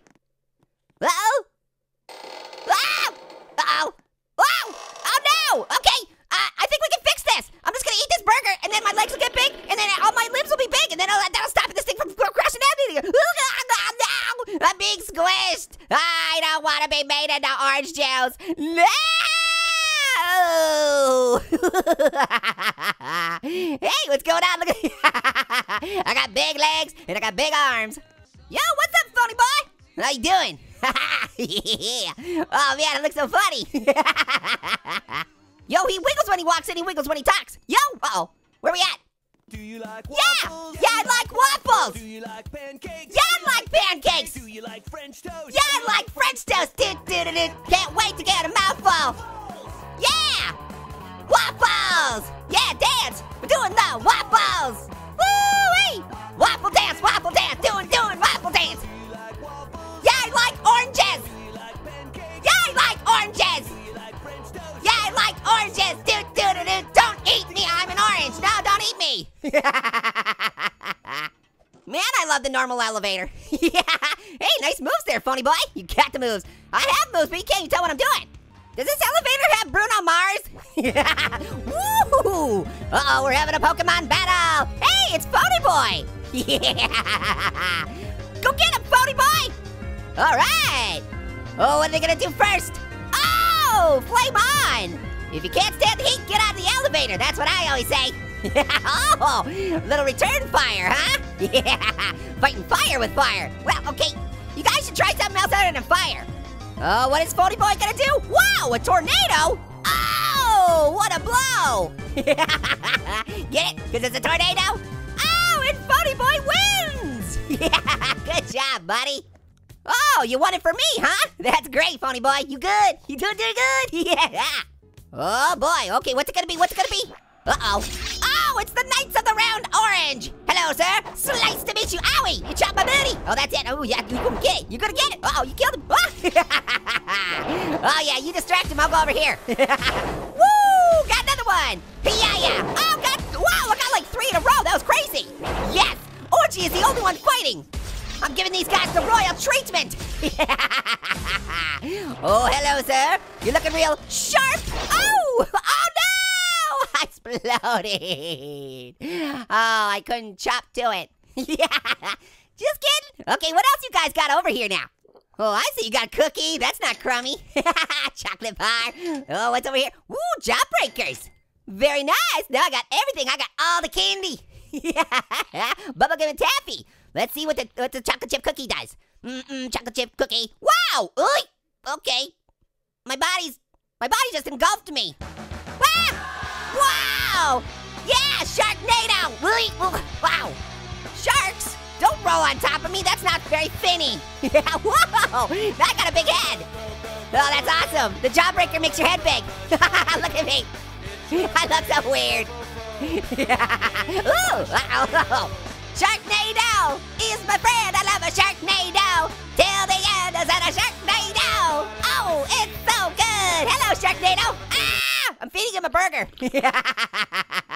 Uh-oh. Ah! Uh-oh. Wow! Oh, no! Okay. Uh, I think we can fix this. I'm just gonna eat this burger, and then my legs will get big, and then all my limbs will be big, and then I'll, that'll stop this thing from crashing out. No, I'm being squished. I don't want to be made into orange gels. No. Hey, what's going on? Look at I got big legs and I got big arms. Yo, what's up, phony boy? How you doing? Yeah. Oh man, it looks so funny. Yo, he wiggles when he walks and he wiggles when he talks. Yo, uh-oh, where we at? Do you like waffles? Yeah, yeah, I like waffles. Do you like pancakes? Yeah, I like pancakes. Do you like French toast? Yeah, I like French toast. Do, do, do, do. Can't wait to get a mouthful. Yeah, waffles. Yeah, dance. We're doing the waffles. Woo-wee. Waffle dance, waffle dance. Doing, doing waffle dance. Yeah, I like oranges. Yeah, I like oranges. Yeah, I like oranges. Do, do, do, do. Don't eat me. I'm an orange. No, don't eat me. Man, I love the normal elevator. Yeah. Hey, nice moves there, phony boy. You got the moves. I have moves, but you can't even tell what I'm doing. Does this elevator have Bruno Mars? Woo! Uh-oh, we're having a Pokemon battle. Hey, it's phony boy. Yeah. Go get him, phony boy. All right. Oh, what are they going to do first? Oh, flame on! If you can't stand the heat, get out of the elevator. That's what I always say. Oh, little return fire, huh? Yeah, fighting fire with fire. Well, okay, you guys should try something else other than fire. Oh, what is phony boy gonna do? Wow, a tornado! Oh, what a blow! Get it? Because it's a tornado? Oh, and phony boy wins! Yeah, good job, buddy. Oh, you won it for me, huh? That's great, phony boy. You good? You doing good? Yeah. Oh boy. Okay, what's it gonna be? What's it gonna be? Uh oh. Oh, it's the Knights of the Round Orange. Hello, sir. Slice to meet you. Owie, you chopped my booty. Oh, that's it. Oh, yeah, you're gonna get it. You're gonna get it. Uh-oh, you killed him. Oh, oh yeah, you distract him. I'll go over here. Woo, got another one. Yeah, yeah. Oh, God. Wow, I got like three in a row. That was crazy. Yes, Orgy is the only one fighting. I'm giving these guys the royal treatment. Oh, hello, sir. You're looking real sharp. Oh, oh no! I exploded. Oh, I couldn't chop to it. Yeah, just kidding. Okay, what else you guys got over here now? Oh, I see you got cookie. That's not crummy. Chocolate bar. Oh, what's over here? Ooh, jawbreakers. Very nice. Now I got everything. I got all the candy. Bubblegum and taffy. Let's see what the what the chocolate chip cookie does. Mm-mm, chocolate chip cookie. Wow! Oy. Okay. My body's my body just engulfed me. Ah! Wow! Yeah, Sharknado! Wow! Sharks! Don't roll on top of me. That's not very finny. Whoa! Now I got a big head. Oh, that's awesome. The jawbreaker makes your head big. Look at me. I look so weird. Ooh! Uh-oh. Sharknado is my friend. I love a Sharknado till the end. Is that a Sharknado? Oh, it's so good. Hello, Sharknado. Ah! I'm feeding him a burger.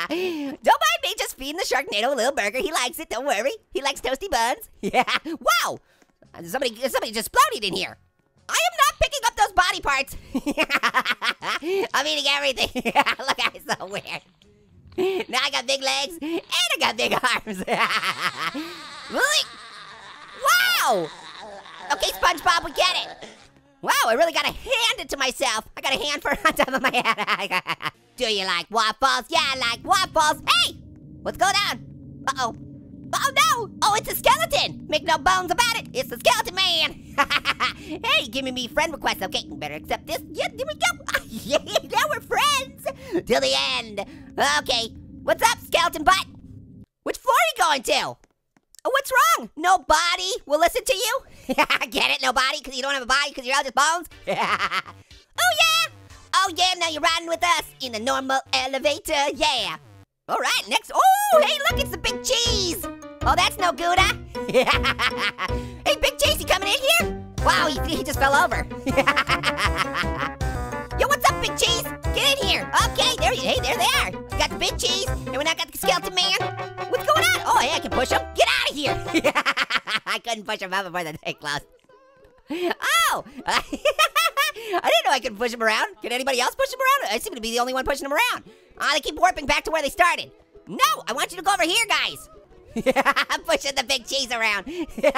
Don't mind me, just feeding the Sharknado a little burger. He likes it. Don't worry. He likes toasty buns. Yeah. Wow. Somebody, somebody just exploded in here. I am not picking up those body parts. I'm eating everything. Look, I'm so weird. Now I got big legs, and I got big arms. Wow! Okay, SpongeBob, we get it. Wow, I really gotta hand it to myself. I got a hand for on top of my head. Do you like waffles? Yeah, I like waffles. Hey, what's going on? Uh-oh. Oh, no! Oh, it's a skeleton! Make no bones about it, it's the skeleton man! Hey, give me me friend request, okay? Better accept this. Yeah, there we go! Yeah, now we're friends! Till the end! Okay, what's up, skeleton butt? Which floor are you going to? Oh, what's wrong? Nobody will listen to you? Get it, nobody? Because you don't have a body, because you're all just bones? Oh, yeah! Oh, yeah, now you're riding with us in a normal elevator, yeah! All right, next. Oh, hey, look, it's the Big Cheese. Oh, that's no Gouda. Hey, Big Cheese, you coming in here? Wow, he, he just fell over. Yo, what's up, Big Cheese? Get in here. Okay, there, hey, there they are. We got the Big Cheese, and we now got the Skeleton Man. What's going on? Oh, hey, I can push him. Get out of here. I couldn't push him out before the day closed. Oh, I didn't know I could push him around. Can anybody else push him around? I seem to be the only one pushing him around. Ah, oh, they keep warping back to where they started. No, I want you to go over here, guys. I'm pushing the Big Cheese around. You go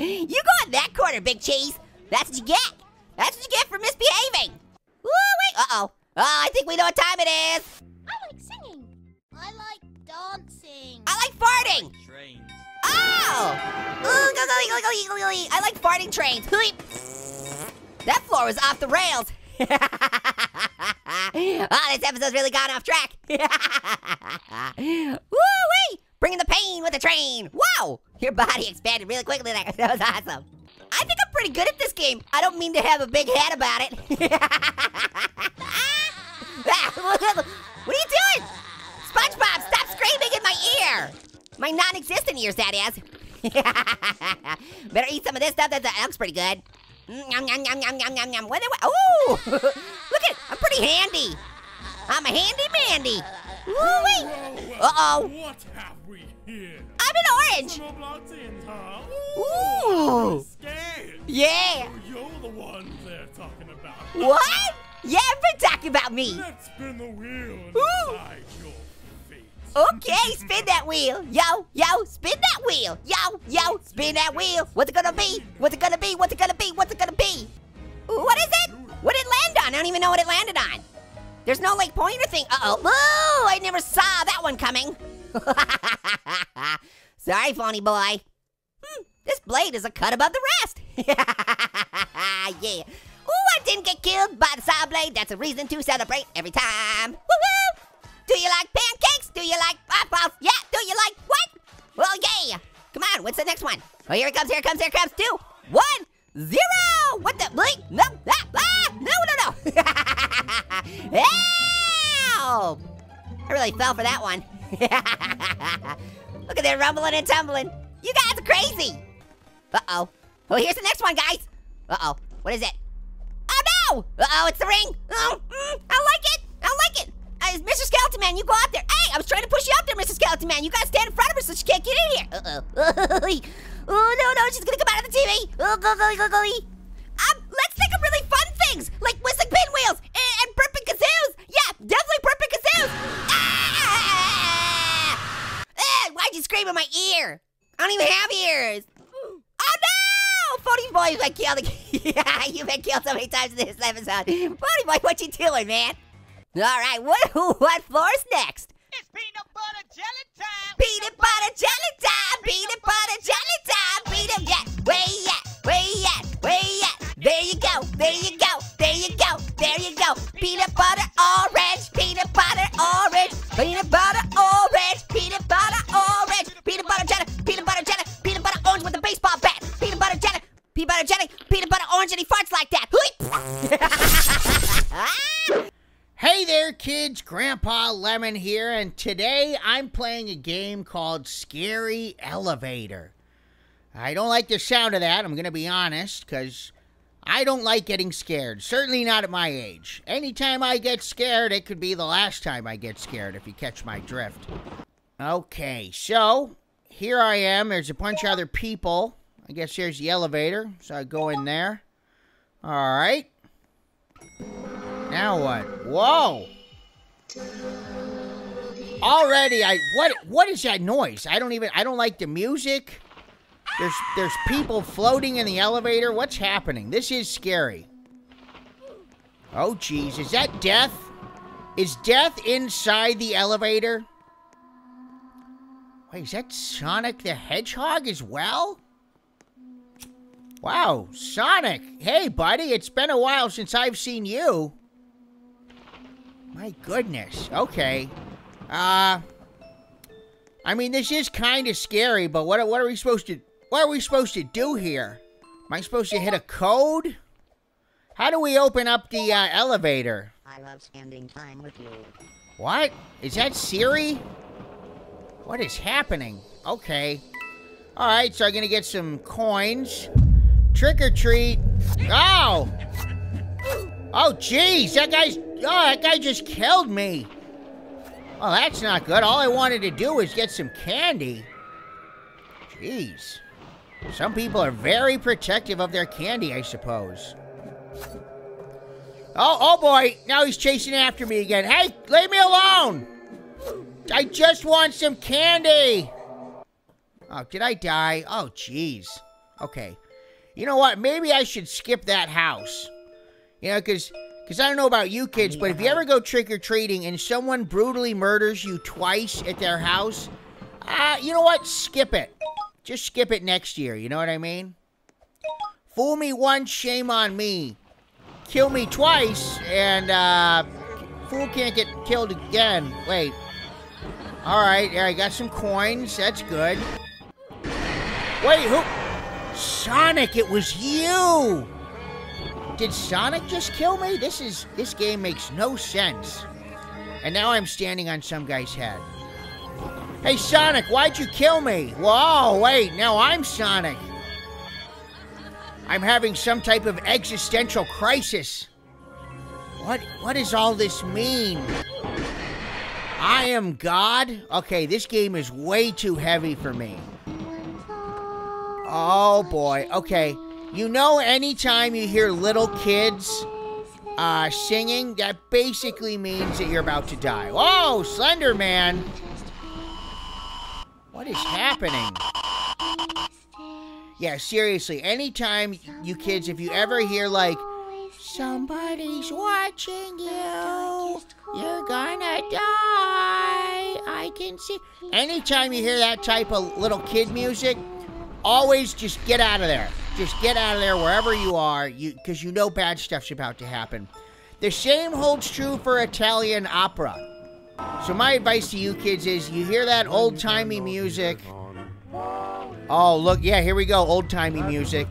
in that corner, Big Cheese. That's what you get. That's what you get for misbehaving. Woo, wait, uh-oh. Oh, I think we know what time it is. I like singing. I like dancing. I like farting. I like trains. Oh! I like farting trains. That floor was off the rails. Oh, this episode's really gone off track. Woo-wee! Bringing the pain with the train. Wow! Your body expanded really quickly. That was awesome. I think I'm pretty good at this game. I don't mean to have a big head about it. What are you doing? SpongeBob, stop screaming in my ear. My non-existent ears, that is. Better eat some of this stuff. That looks pretty good. Yum, yum, yum, yum, yum, yum, yum. Oh! Look at it. I'm pretty handy. I'm a handy mandy. Woo-wee. Uh-oh. What have we here? I'm an orange. Ooh. Yeah. You're the one they're talking about. What? Yeah, I've been talking about me. Let's spin the wheel inside your face. Okay, spin that wheel. Yo, yo, spin that wheel. Yo, yo, spin that wheel. What's it gonna be? What's it gonna be? What's it gonna be? What's it gonna be? What is it? What did it land on? I don't even know what it landed on. There's no like pointer thing. Uh-oh. Woo! I never saw that one coming. Sorry, phony boy. Hmm, this blade is a cut above the rest. Yeah. Ooh, I didn't get killed by the saw blade. That's a reason to celebrate every time. Woo-hoo! Do you like pancakes? Do you like waffles? Yeah, do you like what? Well, yeah. Come on, what's the next one? Oh, here it comes, here it comes, here it comes. Two, one. Zero! What the bleep? No, ah, ah, no, no, no! Ow! I really fell for that one. Look at that rumbling and tumbling. You guys are crazy. Uh-oh. Well, here's the next one, guys. Uh-oh. What is it? Oh, no! Uh-oh, it's the ring. Oh, mm, I like it. I like it. Uh, Mister Skeleton Man, you go out there. Hey, I was trying to push you up there, Mister Skeleton Man. You gotta stand in front of her so she can't get in here. Uh-oh. Oh, no, no, she's gonna come out of the T V. Oh, go, go, go, go. Um, let's think of really fun things, like whistling pinwheels and, and burping kazoos. Yeah, definitely burping kazoos. Ah! Ah, why'd you scream in my ear? I don't even have ears. Oh, no! Phony Boy's been killed. Yeah, you've been killed so many times in this episode. Phony Boy, what you doing, man? All right, what, what floor's next? It's peanut butter jelly time. Peanut butter jelly time. Peanut butter jelly time. Peanut, yeah. Where you at? Where you at? Where you at? There you go. There you go. There you go. There you go. Peanut butter orange. Peanut butter orange. Peanut butter orange. Peanut butter orange. Peanut butter jelly. Peanut butter jelly. Peanut butter orange with a baseball bat. Peanut butter jelly. Peanut butter jelly. Peanut butter orange, and he farts like that. Hey there, kids. Grandpa Lemon here, and today I'm playing a game called Scary Elevator. I don't like the sound of that, I'm going to be honest, because I don't like getting scared. Certainly not at my age. Anytime I get scared, it could be the last time I get scared, if you catch my drift. Okay, so here I am. There's a bunch of other people. I guess here's the elevator, so I go in there. All right. Now what? Whoa! Already, I what? What is that noise? I don't even. I don't like the music. There's there's people floating in the elevator. What's happening? This is scary. Oh jeez, is that death? Is death inside the elevator? Wait, is that Sonic the Hedgehog as well? Wow, Sonic! Hey, buddy, it's been a while since I've seen you. My goodness, okay. Uh, I mean, this is kind of scary, but what, what are we supposed to, what are we supposed to do here? Am I supposed to hit a code? How do we open up the uh, elevator? I love spending time with you. What? Is that Siri? What is happening? Okay. All right, so I'm gonna get some coins. Trick or treat. Oh! Oh, jeez, that guy's... Oh, that guy just killed me. Well, that's not good. All I wanted to do was get some candy. Jeez. Some people are very protective of their candy, I suppose. Oh, oh boy. Now he's chasing after me again. Hey, leave me alone. I just want some candy. Oh, did I die? Oh, jeez. Okay. You know what? Maybe I should skip that house. You know, because... Because I don't know about you kids, but if you ever go trick-or-treating and someone brutally murders you twice at their house, uh, you know what? Skip it. Just skip it next year, you know what I mean? Fool me once, shame on me. Kill me twice, and, uh, fool can't get killed again. Wait. All right, yeah, I got some coins. That's good. Wait, who? Sonic, it was you! Did Sonic just kill me? This is, this game makes no sense. And now I'm standing on some guy's head. Hey Sonic, why'd you kill me? Whoa, wait, now I'm Sonic. I'm having some type of existential crisis. What, what does all this mean? I am God? Okay, this game is way too heavy for me. Oh boy, okay. You know, anytime you hear little kids uh, singing, that basically means that you're about to die. Whoa, Slender Man! What is happening? Yeah, seriously, anytime you kids, if you ever hear like, somebody's watching you, you're gonna die, I can see. Anytime you hear that type of little kid music, always just get out of there. Just get out of there wherever you are, you because you know bad stuff's about to happen. The same holds true for Italian opera. So my advice to you kids is, you hear that old-timey music. Oh, look, yeah, here we go, old-timey music.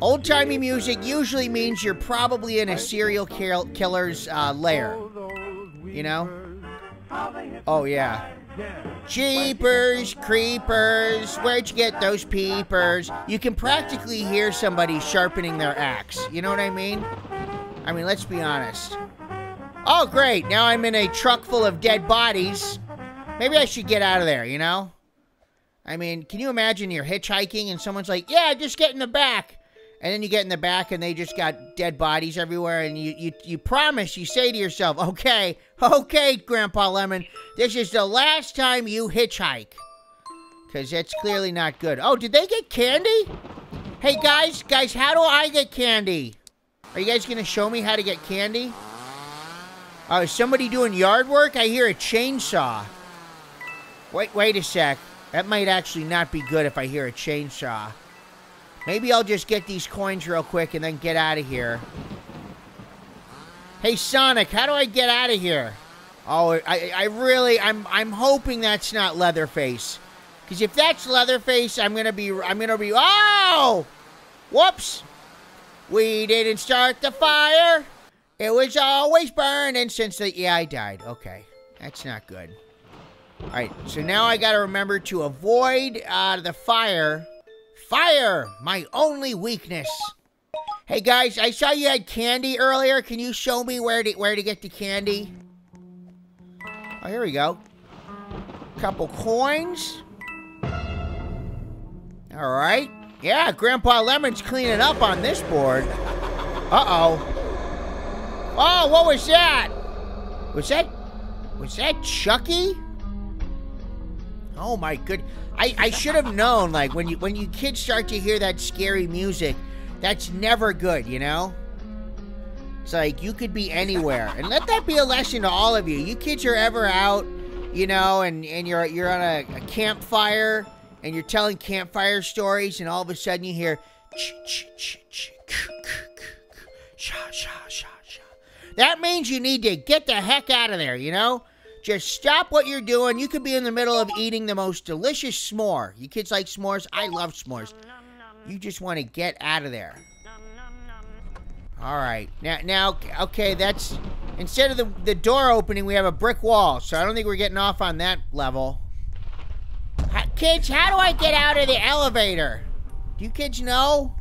Old-timey music usually means you're probably in a serial killer's uh, lair, you know? Oh, yeah. Jeepers, creepers, where'd you get those peepers? You can practically hear somebody sharpening their axe. You know what I mean? I mean, let's be honest. Oh, great. Now I'm in a truck full of dead bodies. Maybe I should get out of there, you know? I mean, can you imagine you're hitchhiking and someone's like, yeah, just get in the back. And then you get in the back and they just got dead bodies everywhere. And you, you, you promise, you say to yourself, okay, okay, Grandpa Lemon, this is the last time you hitchhike. Because that's clearly not good. Oh, did they get candy? Hey, guys, guys, how do I get candy? Are you guys going to show me how to get candy? Oh, is somebody doing yard work? I hear a chainsaw. Wait, wait a sec. That might actually not be good if I hear a chainsaw. Maybe I'll just get these coins real quick and then get out of here. Hey, Sonic, how do I get out of here? Oh, I, I really, I'm, I'm hoping that's not Leatherface. Because if that's Leatherface, I'm going to be, I'm going to be, oh! Whoops! We didn't start the fire. It was always burning since the, yeah, I died. Okay, that's not good. All right, so now I got to remember to avoid uh, the fire. Fire, my only weakness. Hey guys, I saw you had candy earlier. Can you show me where to where to get the candy? Oh, here we go. Couple coins. All right. Yeah, Grandpa Lemon's cleaning up on this board. Uh-oh. Oh, what was that? Was that was that Chucky? Oh my good. I, I should have known, like, when you when you kids start to hear that scary music, that's never good, you know? It's like, you could be anywhere. And let that be a lesson to all of you. You kids are ever out, you know, and, and you're, you're on a, a campfire, and you're telling campfire stories, and all of a sudden you hear, that means you need to get the heck out of there, you know? Just stop what you're doing. You could be in the middle of eating the most delicious s'more. You kids like s'mores? I love s'mores. You just want to get out of there. All right. Now, now, okay, that's... Instead of the, the door opening, we have a brick wall, so I don't think we're getting off on that level. How, kids, how do I get out of the elevator? Do you kids know?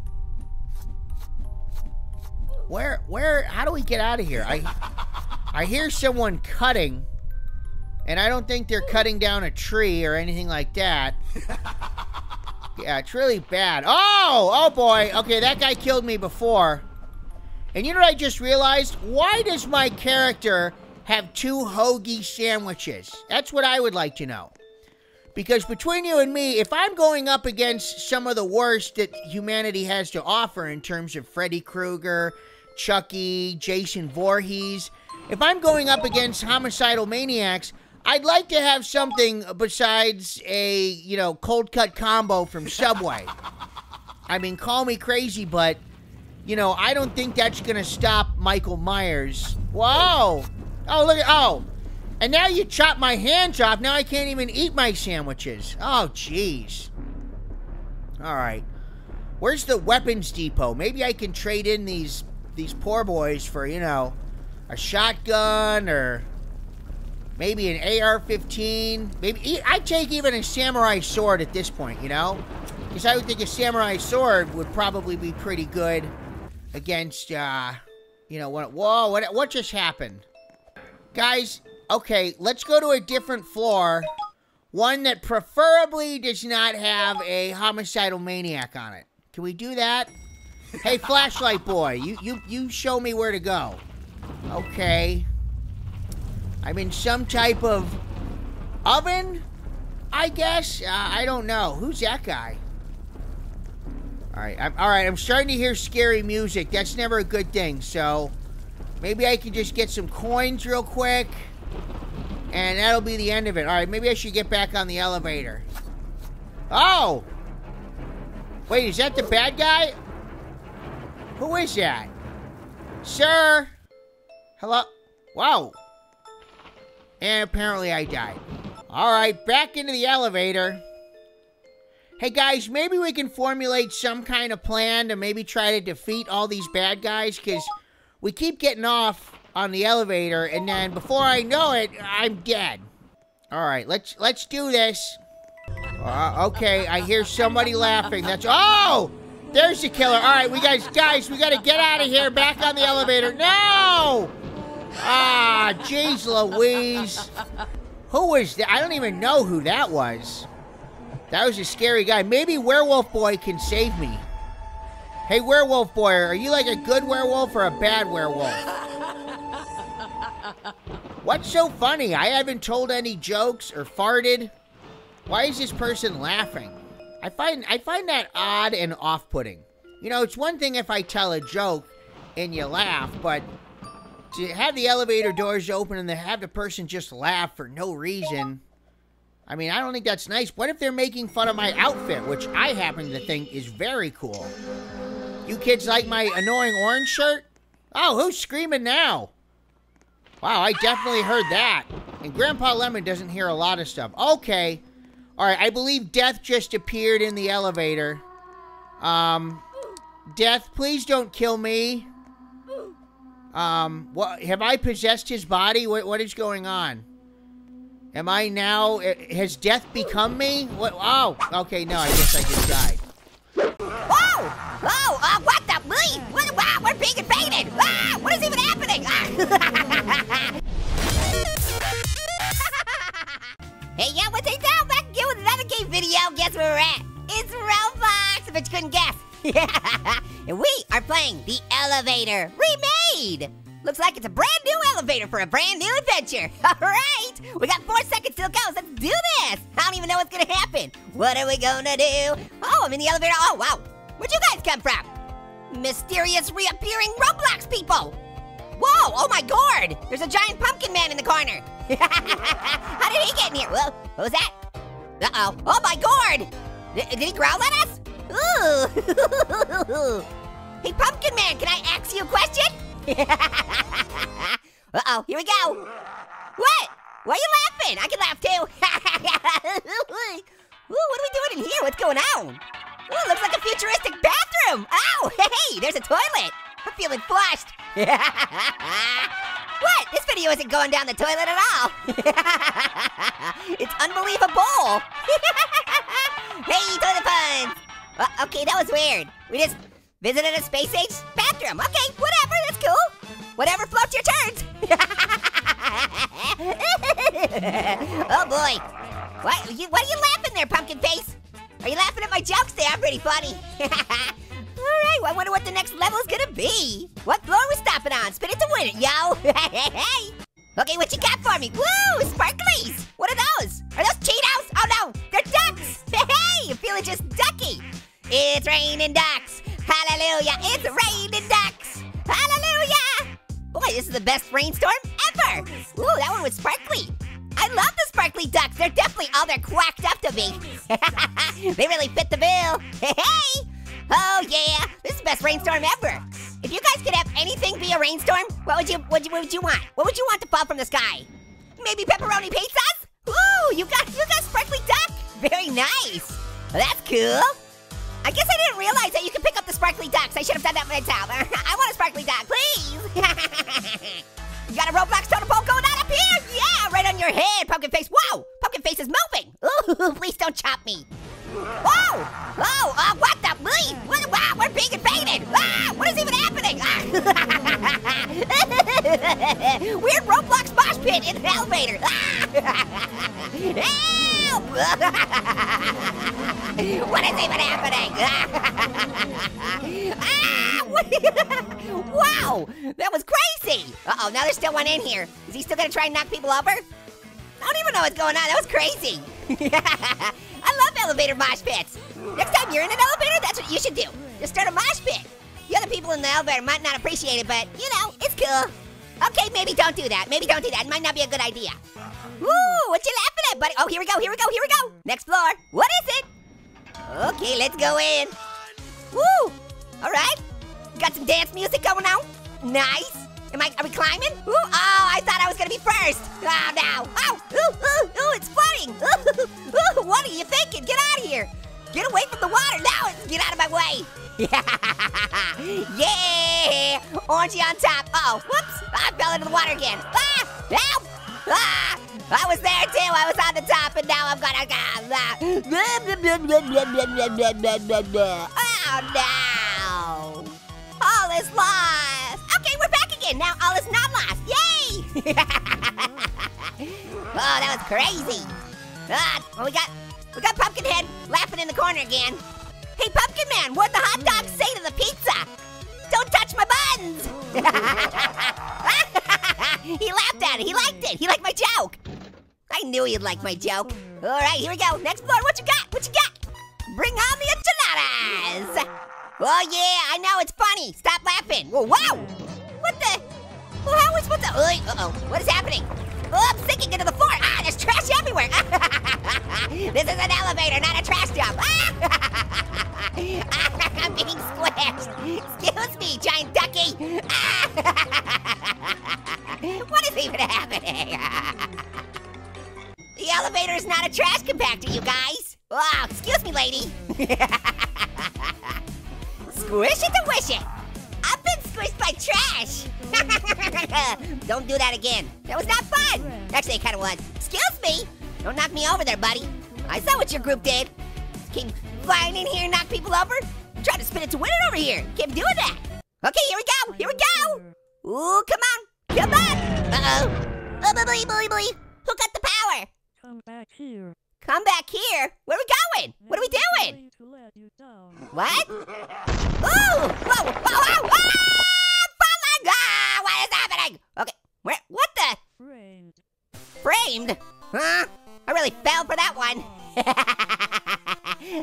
Where, where, how do we get out of here? I, I hear someone cutting... And I don't think they're cutting down a tree or anything like that. Yeah, it's really bad. Oh! Oh, boy. Okay, that guy killed me before. And you know what I just realized? Why does my character have two hoagie sandwiches? That's what I would like to know. Because between you and me, if I'm going up against some of the worst that humanity has to offer in terms of Freddy Krueger, Chucky, Jason Voorhees, if I'm going up against homicidal maniacs, I'd like to have something besides a, you know, cold cut combo from Subway. I mean, call me crazy, but, you know, I don't think that's going to stop Michael Myers. Whoa. Oh, look at, oh. And now you chop my hands off. Now I can't even eat my sandwiches. Oh, jeez. All right. Where's the weapons depot? Maybe I can trade in these, these poor boys for, you know, a shotgun or... maybe an A R fifteen. Maybe I'd take even a samurai sword at this point, you know? Because I would think a samurai sword would probably be pretty good against, uh, you know, what... Whoa, what, what just happened? Guys, okay, let's go to a different floor. One that preferably does not have a homicidal maniac on it. Can we do that? Hey, flashlight boy, you, you, you show me where to go. Okay. I'm in some type of oven, I guess? Uh, I don't know. Who's that guy? All right, I'm, all right, I'm starting to hear scary music. That's never a good thing, so maybe I can just get some coins real quick, and that'll be the end of it. All right, maybe I should get back on the elevator. Oh! Wait, is that the bad guy? Who is that? Sir? Hello? Whoa. And apparently I died. All right, back into the elevator. Hey guys, maybe we can formulate some kind of plan to maybe try to defeat all these bad guys, because we keep getting off on the elevator, and then before I know it, I'm dead. All right, let's let's do this. Uh, okay, I hear somebody laughing. That's oh, there's the killer. All right, we guys, guys, we gotta get out of here. Back on the elevator. No! Ah, jeez Louise. Who was that? I don't even know who that was. That was a scary guy. Maybe Werewolf Boy can save me. Hey, Werewolf Boy, are you like a good werewolf or a bad werewolf? What's so funny? I haven't told any jokes or farted. Why is this person laughing? I find I find that odd and off-putting. You know, it's one thing if I tell a joke and you laugh, but to have the elevator doors open and to have the person just laugh for no reason, I mean, I don't think that's nice. What if they're making fun of my outfit, which I happen to think is very cool? You kids like my annoying orange shirt? Oh, who's screaming now? Wow, I definitely heard that. And Grandpa Lemon doesn't hear a lot of stuff. Okay. All right, I believe Death just appeared in the elevator. Um, Death, please don't kill me. Um, what, have I possessed his body? What, what is going on? Am I now, has Death become me? What, oh, okay, no, I guess I just died. Whoa! Whoa! Uh, what the bleep? What, wow, we're being invaded! Ah, what is even happening? Ah. Hey, yo, what's it down back again with another game video? Guess where we're at? It's Roblox, if you couldn't guess. And we are playing The Elevator Remade! Looks like it's a brand new elevator for a brand new adventure. All right, we got four seconds till it goes. Let's do this. I don't even know what's gonna happen. What are we gonna do? Oh, I'm in the elevator. Oh, wow. Where'd you guys come from? Mysterious reappearing Roblox people. Whoa, oh my God. There's a giant pumpkin man in the corner. How did he get in here? Well, what was that? Uh-oh, oh my God. D- did he growl at us? Ooh. Hey, pumpkin man, can I ask you a question? Uh-oh, here we go. What? Why are you laughing? I can laugh too. Ooh, what are we doing in here? What's going on? Ooh, looks like a futuristic bathroom. Oh, hey, there's a toilet. I'm feeling flushed. What? This video isn't going down the toilet at all. It's unbelievable. Hey, toilet puns. Uh, okay, that was weird. We just visited a space-age bathroom. Okay, whatever, that's cool. Whatever floats your turns. Oh boy. Why, you, why are you laughing there, pumpkin face? Are you laughing at my jokes? They are pretty funny. All right, well, I wonder what the next level is gonna be. What floor are we stopping on? Spin it to win it, yo. Hey. Okay, what you got for me? Woo, sparklies. What are those? Are those Cheetos? Oh no, they're ducks. Hey, I'm feeling just ducky. It's raining ducks. Hallelujah, it's raining ducks! Hallelujah! Boy, this is the best rainstorm ever! Ooh, that one was sparkly. I love the sparkly ducks. They're definitely all they're quacked up to be. They really fit the bill. Hey, hey! Oh yeah, this is the best rainstorm ever. If you guys could have anything be a rainstorm, what would you, what would you, what would you want? What would you want to fall from the sky? Maybe pepperoni pizzas? Ooh, you got, you got sparkly duck. Very nice. Well, that's cool. I guess I didn't realize that you could pick up the sparkly ducks. I should have done that myself. I want a sparkly duck, please. You got a Roblox totem pole going on up here? Yeah, right on your head, pumpkin face. Whoa, pumpkin face is moving. Ooh, please don't chop me. Whoa, whoa, uh, what the bleep? What, wow, we're being invaded. Ah, what is even happening? Ah. Weird Roblox mosh pit in the elevator. Ah. Help! What is even happening? Ah, what? Wow, that was crazy. Uh-oh, now there's still one in here. Is he still gonna try and knock people over? I don't even know what's going on, that was crazy. I love elevator mosh pits. Next time you're in an elevator, that's what you should do. Just start a mosh pit. The other people in the elevator might not appreciate it, but you know, it's cool. Okay, maybe don't do that. Maybe don't do that, it might not be a good idea. Ooh, what you laughing at, buddy? Oh, here we go, here we go, here we go. Next floor, what is it? Okay, let's go in. Woo! All right. Got some dance music going on. Nice. Am I? Are we climbing? Ooh! Oh, I thought I was gonna be first. Oh no! Oh! Ooh! Ooh! Ooh! It's flooding! Ooh, ooh, what are you thinking? Get out of here! Get away from the water! No! Get out of my way! Yeah! Orangey on top. Uh oh, whoops, I fell into the water again. Ah, help, ah, I was there too, I was on the top, and now I'm gonna go. Ah. Oh no, all is lost. Okay, we're back again, now all is not lost, yay! Oh, that was crazy. Ah, well, we got, we got Pumpkinhead laughing in the corner again. Hey, Pumpkin Man, what'd the hot dogs say to the pizza? Don't touch my buns! He laughed at it, he liked it, he liked my joke. I knew he'd like my joke. All right, here we go, next floor, what you got, what you got? Bring on the enchiladas! Oh yeah, I know, it's funny, stop laughing. Whoa, wow! What the, well, how are we supposed to, uh-oh, what is happening? Oh, I'm sinking into the floor, ah, there's trash everywhere. This is an elevator, not a trash dump. I'm being squished. Excuse me, giant ducky. What is even happening? The elevator is not a trash compactor, you guys. Oh, excuse me, lady. Squish it to wish it. I've been squished by trash. Don't do that again. That was not fun. Actually, it kind of was. Excuse me. Don't knock me over there, buddy. I saw what your group did. Keep flying in here and knock people over. I'm trying to spin it to win it over here. Keep doing that. Okay, here we go, here we go. Ooh, come on, come on. Uh-oh. Oh, boy, boy, boy. Who got the power? Come back here. Come back here? Where are we going? What are we doing? What? Ooh, whoa, whoa, whoa, whoa, whoa. Ah, what is happening? Okay, where, what the? Framed. Framed? Huh? I really fell for that one.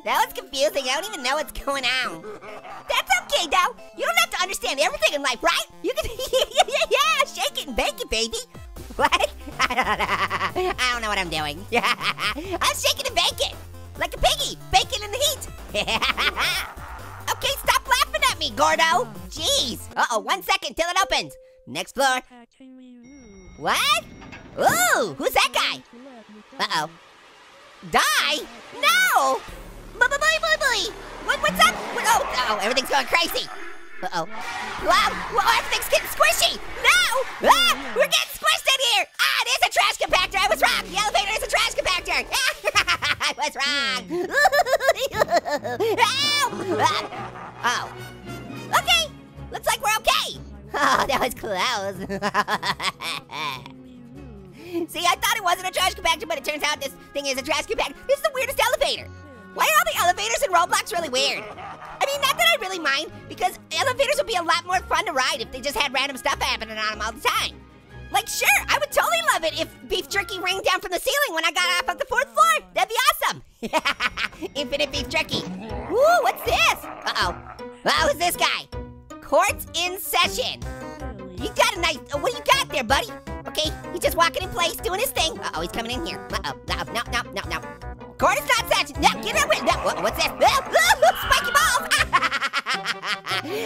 That was confusing. I don't even know what's going on. That's okay, though. You don't have to understand everything in life, right? You can, yeah, yeah, yeah, shake it and bake it, baby. What? I don't know. I don't know what I'm doing. I'm shaking and baking. Like a piggy, baking in the heat. Okay, stop laughing at me, Gordo. Jeez. Uh-oh, one second till it opens. Next floor. What? Ooh, who's that guy? Uh-oh. Die? No! Boo boo boo boo boo! What, what's up? What, oh, uh oh, everything's going crazy. Uh-oh. Wow, wow, everything's getting squishy! No! Ah, we're getting squished in here! Ah, it is a trash compactor! I was wrong! The elevator is a trash compactor! I was wrong! Ow! Ah. Oh. Okay, looks like we're okay! Oh, that was close. See, I thought it wasn't a trash compactor, but it turns out this thing is a trash compactor. This is the weirdest elevator. Why are all the elevators in Roblox really weird? I mean, not that I really mind, because elevators would be a lot more fun to ride if they just had random stuff happening on them all the time. Like, sure, I would totally love it if beef jerky rang down from the ceiling when I got off of the fourth floor. That'd be awesome. Infinite beef jerky. Ooh, what's this? Uh-oh. Oh, who's this guy? Court's in session. You got a nice, what do you got there, buddy? Okay, he's just walking in place, doing his thing. Uh-oh, he's coming in here. Uh-oh, uh-oh, no, no, no, no. Court is not such. No, get away. No, what's this? Spiky balls.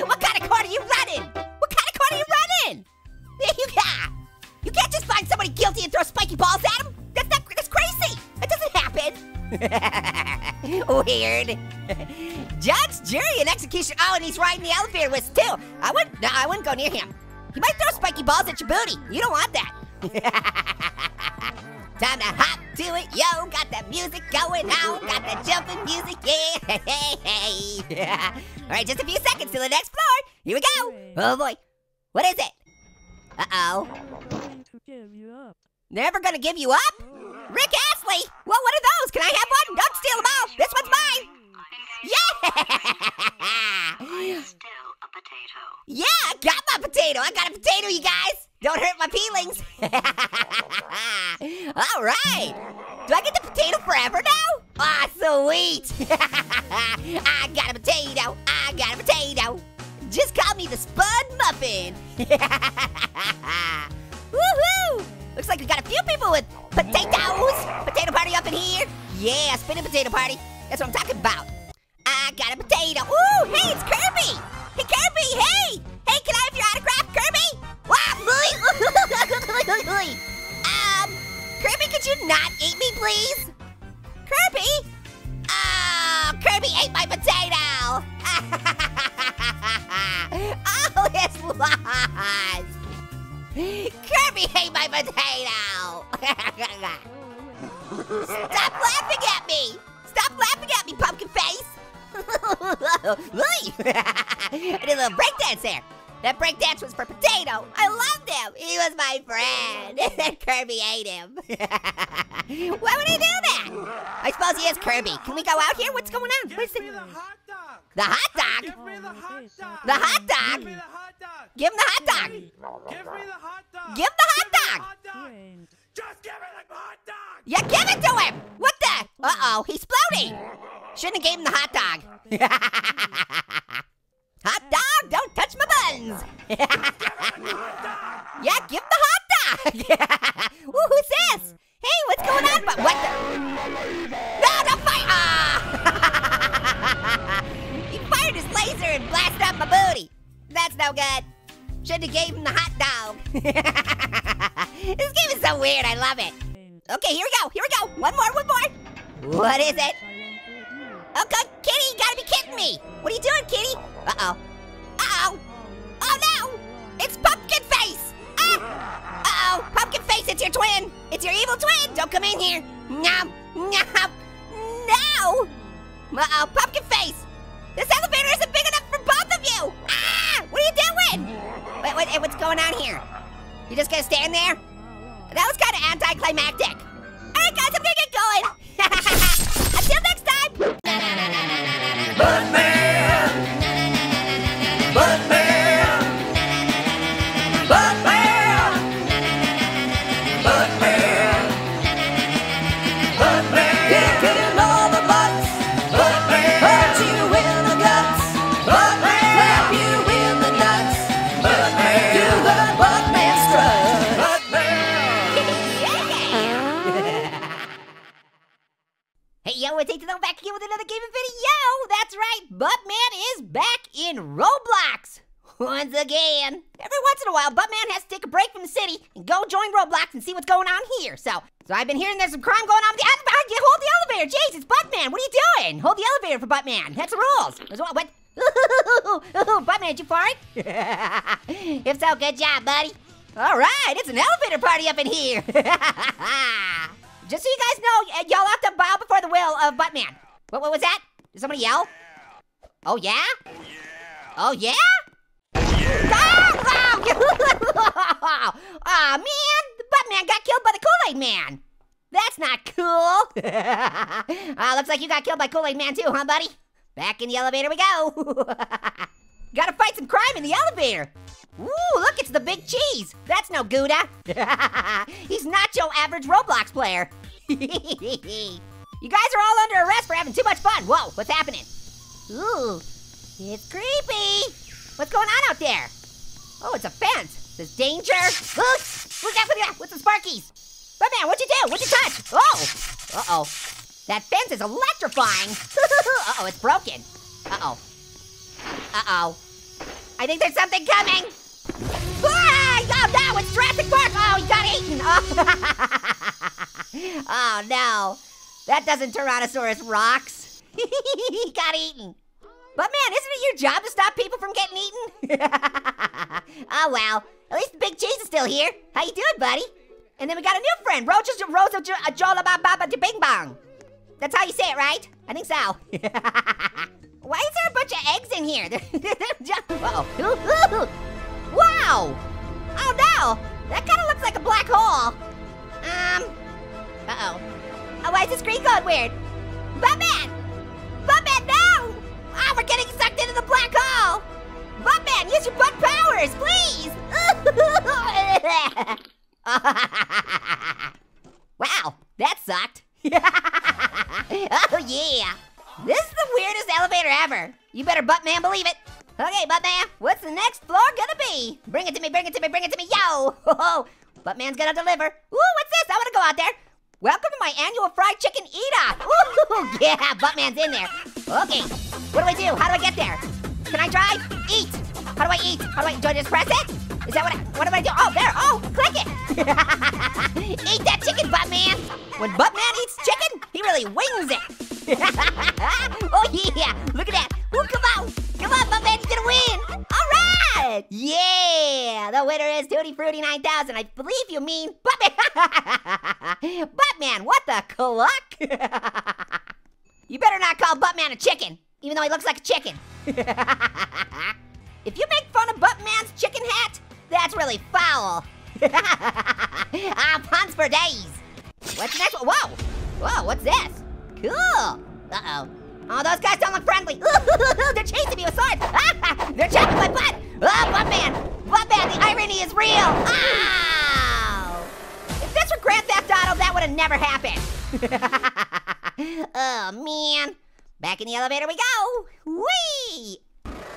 What kind of court are you running? What kind of court are you running? You can't, you can't just find somebody guilty and throw spiky balls at him. That's not, that's crazy. That doesn't happen. Weird. Judge, jury, and execution. Oh, and he's riding the elevator with us too. I wouldn't, no, I wouldn't go near him. You might throw spiky balls at your booty. You don't want that. Time to hop to it, yo. Got that music going on. Got that jumping music, yeah. Hey, hey, hey. All right, just a few seconds to the next floor. Here we go. Oh boy, what is it? Uh-oh. Never gonna give you up? Rick Astley. Well, what are those? Can I have one? Don't steal them all. This one's mine. Yeah. Potato. Yeah, I got my potato. I got a potato, you guys. Don't hurt my peelings. All right. Do I get the potato forever now? Ah, oh, sweet. I got a potato. I got a potato. Just call me the Spud Muffin. Woohoo! Looks like we got a few people with potatoes. Potato party up in here. Yeah, spinning potato party. That's what I'm talking about. I got a potato. Ooh, hey, it's Kirby. Hey, Kirby, hey! Hey, can I have your autograph, Kirby? Wow, Um, Kirby, could you not eat me, please? Kirby? Oh, Kirby ate my potato! All is lost! me eat my potato! Stop laughing at me! Stop laughing at me, pumpkin face! I did a little breakdance there. That breakdance was for Potato. I loved him. He was my friend. And then Kirby ate him. Why would he do that? I suppose he is Kirby. Can we go out here? What's going on? Give Where's the... me the hot dog. The hot dog? Give me the hot dog. The hot dog? Give me the hot dog. Give him the hot dog. Give me the hot dog. Give the hot dog. Just give me the hot dog. Yeah, give it to him. What the? Uh-oh, he's floating. Shouldn't have gave him the hot dog. Hot dog, don't touch my buns. Yeah, give the hot dog. Ooh, who's this? Hey, what's going on? But what the? No, don't fire! Ah! He fired his laser and blasted up my booty. That's no good. Should have gave him the hot dog. This game is so weird. I love it. Okay, here we go. Here we go. One more. One more. What is it? Oh, God, Kitty, you gotta be kidding me! What are you doing, Kitty? Uh-oh. Uh-oh! Oh, no! It's Pumpkin Face! Ah! Uh-oh, Pumpkin Face, it's your twin! It's your evil twin! Don't come in here! No! No! No! Uh-oh, Pumpkin Face! This elevator isn't big enough for both of you! Ah! What are you doing? Wait, wait, what's going on here? You just gonna stand there? That was kind of anticlimactic. All right, guys, I'm gonna get going! Until next time! Buttman! Buttman! Buttman! Buttman! Buttman! Kicking all the butts! Buttman! Hurt you in the guts! Buttman! Slap you in the nuts! Buttman! Do the Buttman strut! Buttman! Hey, yo, it's eight oh back again with another game and video! That's right, Buttman is back in Roblox once again. Every once in a while, Buttman has to take a break from the city and go join Roblox and see what's going on here. So, so I've been hearing there's some crime going on with the elevator. Hold the elevator, jeez, it's Buttman. What are you doing? Hold the elevator for Buttman. That's the rules. What? what? Buttman, did you fart? If so, good job, buddy. All right, it's an elevator party up in here. Just so you guys know, y'all have to bow before the will of Buttman. What, what was that? Did somebody yell? Oh yeah? Oh yeah? Oh yeah! Aw, man! The Buttman got killed by the Kool-Aid Man! That's not cool! uh, looks like you got killed by Kool-Aid Man too, huh, buddy? Back in the elevator we go! Gotta fight some crime in the elevator! Ooh, look, it's the big cheese! That's no Gouda! He's not your average Roblox player! You guys are all under arrest for having too much fun. Whoa, what's happening? Ooh, it's creepy. What's going on out there? Oh, it's a fence. There's danger. Look, look out for the, with the sparkies. Buttman, what'd you do? What'd you touch? Oh, uh-oh. That fence is electrifying. Uh-oh, it's broken. Uh-oh. Uh-oh. I think there's something coming. Ah, oh, no, it's Jurassic Park. Oh, he got eaten. Oh, oh no. That doesn't Tyrannosaurus rocks. He got eaten. But man, isn't it your job to stop people from getting eaten? Oh well, at least the big cheese is still here. How you doing, buddy? And then we got a new friend, Rojo Rojo Jola Baba Bing Bong. That's how you say it, right? I think so. Why is there a bunch of eggs in here? Uh-oh. Wow! Oh no! That kind of looks like a black hole. Um, uh-oh. Oh, why is the screen going weird? Buttman! Buttman, no! Ah, oh, we're getting sucked into the black hole! Buttman, use your butt powers, please! Wow, that sucked. Oh, yeah. This is the weirdest elevator ever. You better Buttman believe it. Okay, Buttman, what's the next floor gonna be? Bring it to me, bring it to me, bring it to me, yo! Buttman's gonna deliver. Ooh, what's this? I wanna go out there. Welcome to my annual fried chicken eat-off. Ooh, yeah, Buttman's in there. Okay, what do I do? How do I get there? Can I drive? Eat. How do I eat? How do I, do I just press it? Is that what I, what do I do? Oh, there, oh, click it. Eat that chicken, Buttman. When Buttman eats chicken, he really wings it. Oh yeah, look at that. Ooh, come on, come on, Buttman, you're gonna win. All right, Yeah! The winner is Tutti Frutti nine thousand. I believe you mean Buttman. Buttman, what the cluck? You better not call Buttman a chicken, even though he looks like a chicken. If you make fun of Buttman's chicken hat, that's really foul. Ah, puns for days. What's the next one? Whoa! Whoa, what's this? Cool! Uh-oh. Oh, those guys don't look friendly. Ooh, they're chasing me with swords. Ah, they're chopping my butt. Oh, Buttman. Buttman, the irony is real. Oh! If this were Grand Theft Auto, that would have never happened. Oh, man. Back in the elevator we go. Whee!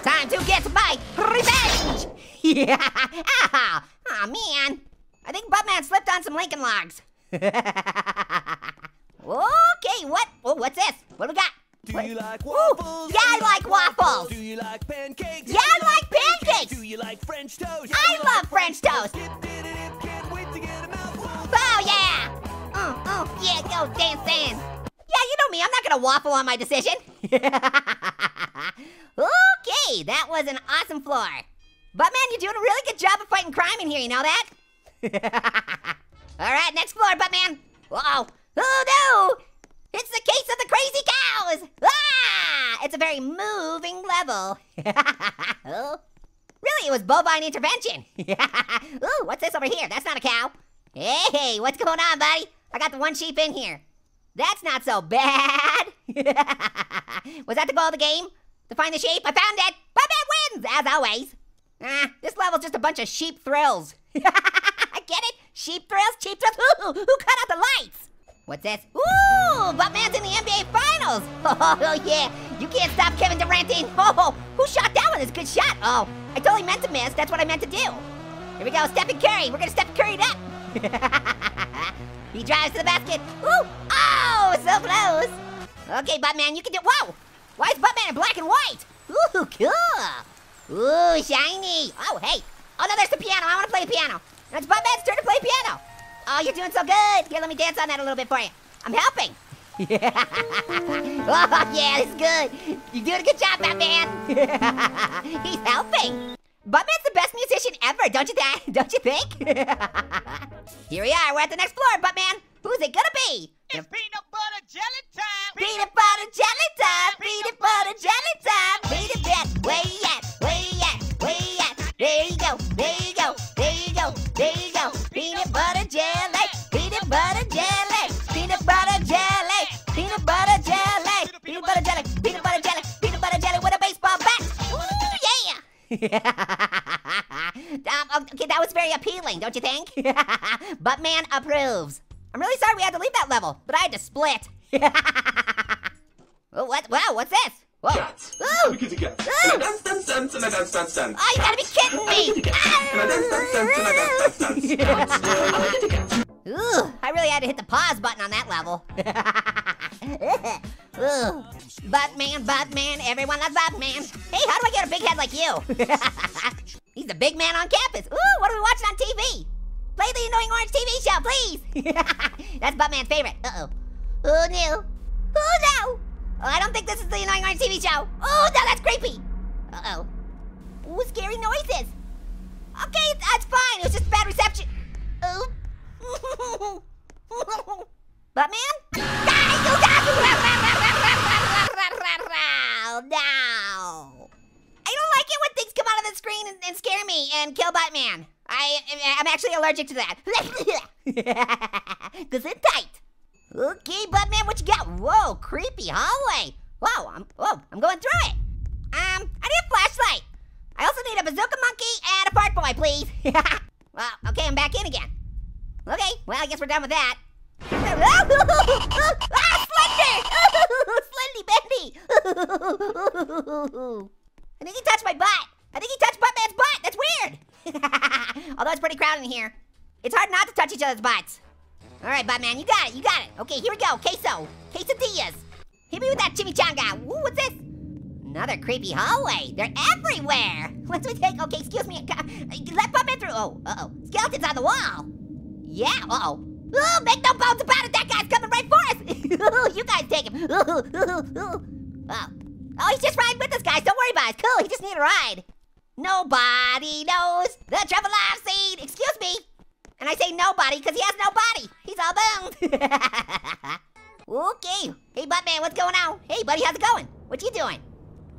Time to get my revenge. Yeah. Oh, oh, man. I think Buttman slipped on some Lincoln Logs. Okay, what? Oh, what's this? What do we got? Do what? You like waffles? Ooh, yeah, I like waffles. Do you like pancakes? Yeah, I like pancakes. Do you like French toast? I love French toast. Oh, yeah. Oh, oh, yeah, go dance, dance. Yeah, you know me. I'm not going to waffle on my decision. Okay, that was an awesome floor. But, man, you're doing a really good job of fighting crime in here. You know that? All right, next floor, Buttman. Uh-oh. Oh, no! It's the case of the crazy cows! Ah! It's a very moving level. Oh. Really, it was bovine intervention. Ooh, what's this over here? That's not a cow. Hey, what's going on, buddy? I got the one sheep in here. That's not so bad. Was that the goal of the game? To find the sheep? I found it! Buttman wins, as always. Ah, this level's just a bunch of sheep thrills. Get it? Sheep thrills, sheep thrills. Ooh, who cut out the lights? What's this? Ooh, Buttman's in the N B A Finals. Oh, yeah. You can't stop Kevin Durant. Oh, who shot that one? It's a good shot. Oh, I totally meant to miss. That's what I meant to do. Here we go, Stephen Curry. We're going to Stephen Curry it up. He drives to the basket. Ooh, oh, so close. Okay, Buttman, you can do it. Whoa, why is Buttman in black and white? Ooh, cool. Ooh, shiny. Oh, hey. Oh, no, there's the piano. I want to play the piano. Now it's Buttman's turn to play piano. Oh, you're doing so good. Here, let me dance on that a little bit for you. I'm helping. Yeah. Oh, yeah, this is good. You're doing a good job, Buttman. He's helping. Buttman's the best musician ever, don't you, th don't you think? Here we are. We're at the next floor, Buttman. Who's it gonna be? It's peanut butter jelly time. Peanut butter jelly time. Peanut butter jelly time. Peanut butter, where you at? Where you at? Where you at? There you go. There you go. There you go. There you go. Peanut butter jelly. Peanut butter jelly. Peanut butter jelly. Peanut butter jelly. Peanut butter jelly. Peanut butter jelly. Peanut butter jelly with a baseball bat. Ooh, yeah. um, okay, that was very appealing, don't you think? Buttman approves. I'm really sorry we had to leave that level, but I had to split. Oh, what? Wow, what's this? Whoa. Cats. Ooh. Kitty cats. Ooh. And I dance, dance, dance, and I dance, dance, dance. Oh, you gotta be kidding me. And I dance, dance, dance, and I dance, dance, dance. Cats. Oh, kitty cats. Ooh, I really had to hit the pause button on that level. Ooh. Buttman, Buttman, everyone loves Buttman. Hey, how do I get a big head like you? He's the big man on campus. Ooh, what are we watching on T V? Play the Annoying Orange T V show, please. That's Buttman's favorite. Uh-oh. Oh, no. Oh, no. Oh, I don't think this is the Annoying Orange T V show. Oh, no, that's creepy. Uh-oh. Ooh, scary noises. Okay, that's fine. It was just bad reception. Oh. Buttman? No. I don't like it when things come out of the screen and, and scare me and kill Buttman. I, I'm actually allergic to that. Because it's tight. Okay, Buttman, what you got? Whoa, creepy hallway. Whoa, I'm, whoa, I'm going through it. Um, I need a flashlight. I also need a bazooka monkey and a fart boy, please. Well, okay, I'm back in again. Okay, well, I guess we're done with that. Ah, Slender! Slendy Bendy! I think he touched my butt. I think he touched Buttman's butt. That's weird. Although it's pretty crowded in here. It's hard not to touch each other's butts. All right, Buttman, you got it, you got it. Okay, here we go, queso, quesadillas. Hit me with that chimichanga. Ooh, what's this? Another creepy hallway. They're everywhere. What's we take? Okay, excuse me. Let Buttman through. Oh, uh-oh. Skeletons on the wall. Yeah, uh-oh. Ooh, make no bones about it. That guy's coming right for us. You guys take him. Ooh, ooh, ooh. Oh. Oh, he's just riding with us, guys. Don't worry about it. It's cool. He just needed a ride. Nobody knows the trouble I've seen. Excuse me. And I say nobody because he has no body. He's all boned. Okay. Hey, Buttman, what's going on? Hey, buddy, how's it going? What you doing?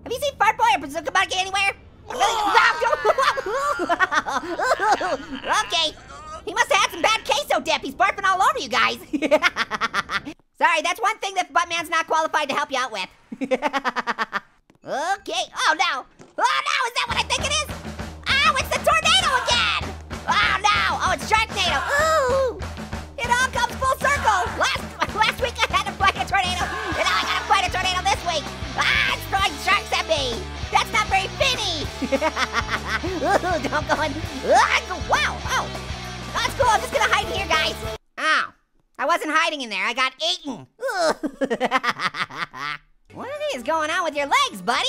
Have you seen Fart Boy or Bazooka Monkey anywhere? Okay. He must have had some bad queso dip. He's barfing all over you guys. Sorry, that's one thing that Buttman's not qualified to help you out with. Okay. Oh, no. Oh, no. Is that what I think it is? Oh, it's the tornado again. Oh, no. Oh, it's Sharknado. Ooh. It all comes full circle. Last, last week I had to fight a tornado, and now I got to fight a tornado this week. Ah, it's throwing sharks at me. That's not very finny. Ooh, don't go in. Wow. Oh. That's cool. I'm just going to hide in here, guys. Ow. I wasn't hiding in there. I got eaten. What is going on with your legs, buddy?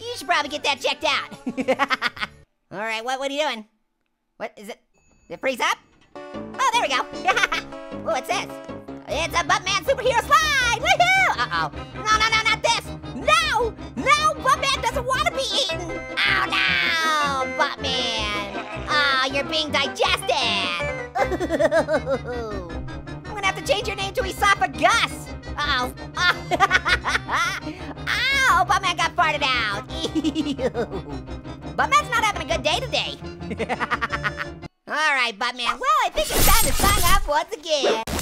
You should probably get that checked out. All right, what, what are you doing? What is it? Did it freeze up? Oh, there we go. Oh, what's this? It's a Buttman superhero slide. Woohoo! Uh-oh. No, no, no, not this. No, no, Buttman doesn't want to be eaten. Oh, no, Buttman. Oh, you're being digested. Have to change your name to Esophagus. Uh-oh. Oh, Buttman got farted out. Buttman's not having a good day today. All right, Buttman. Well, I think it's time to song up once again.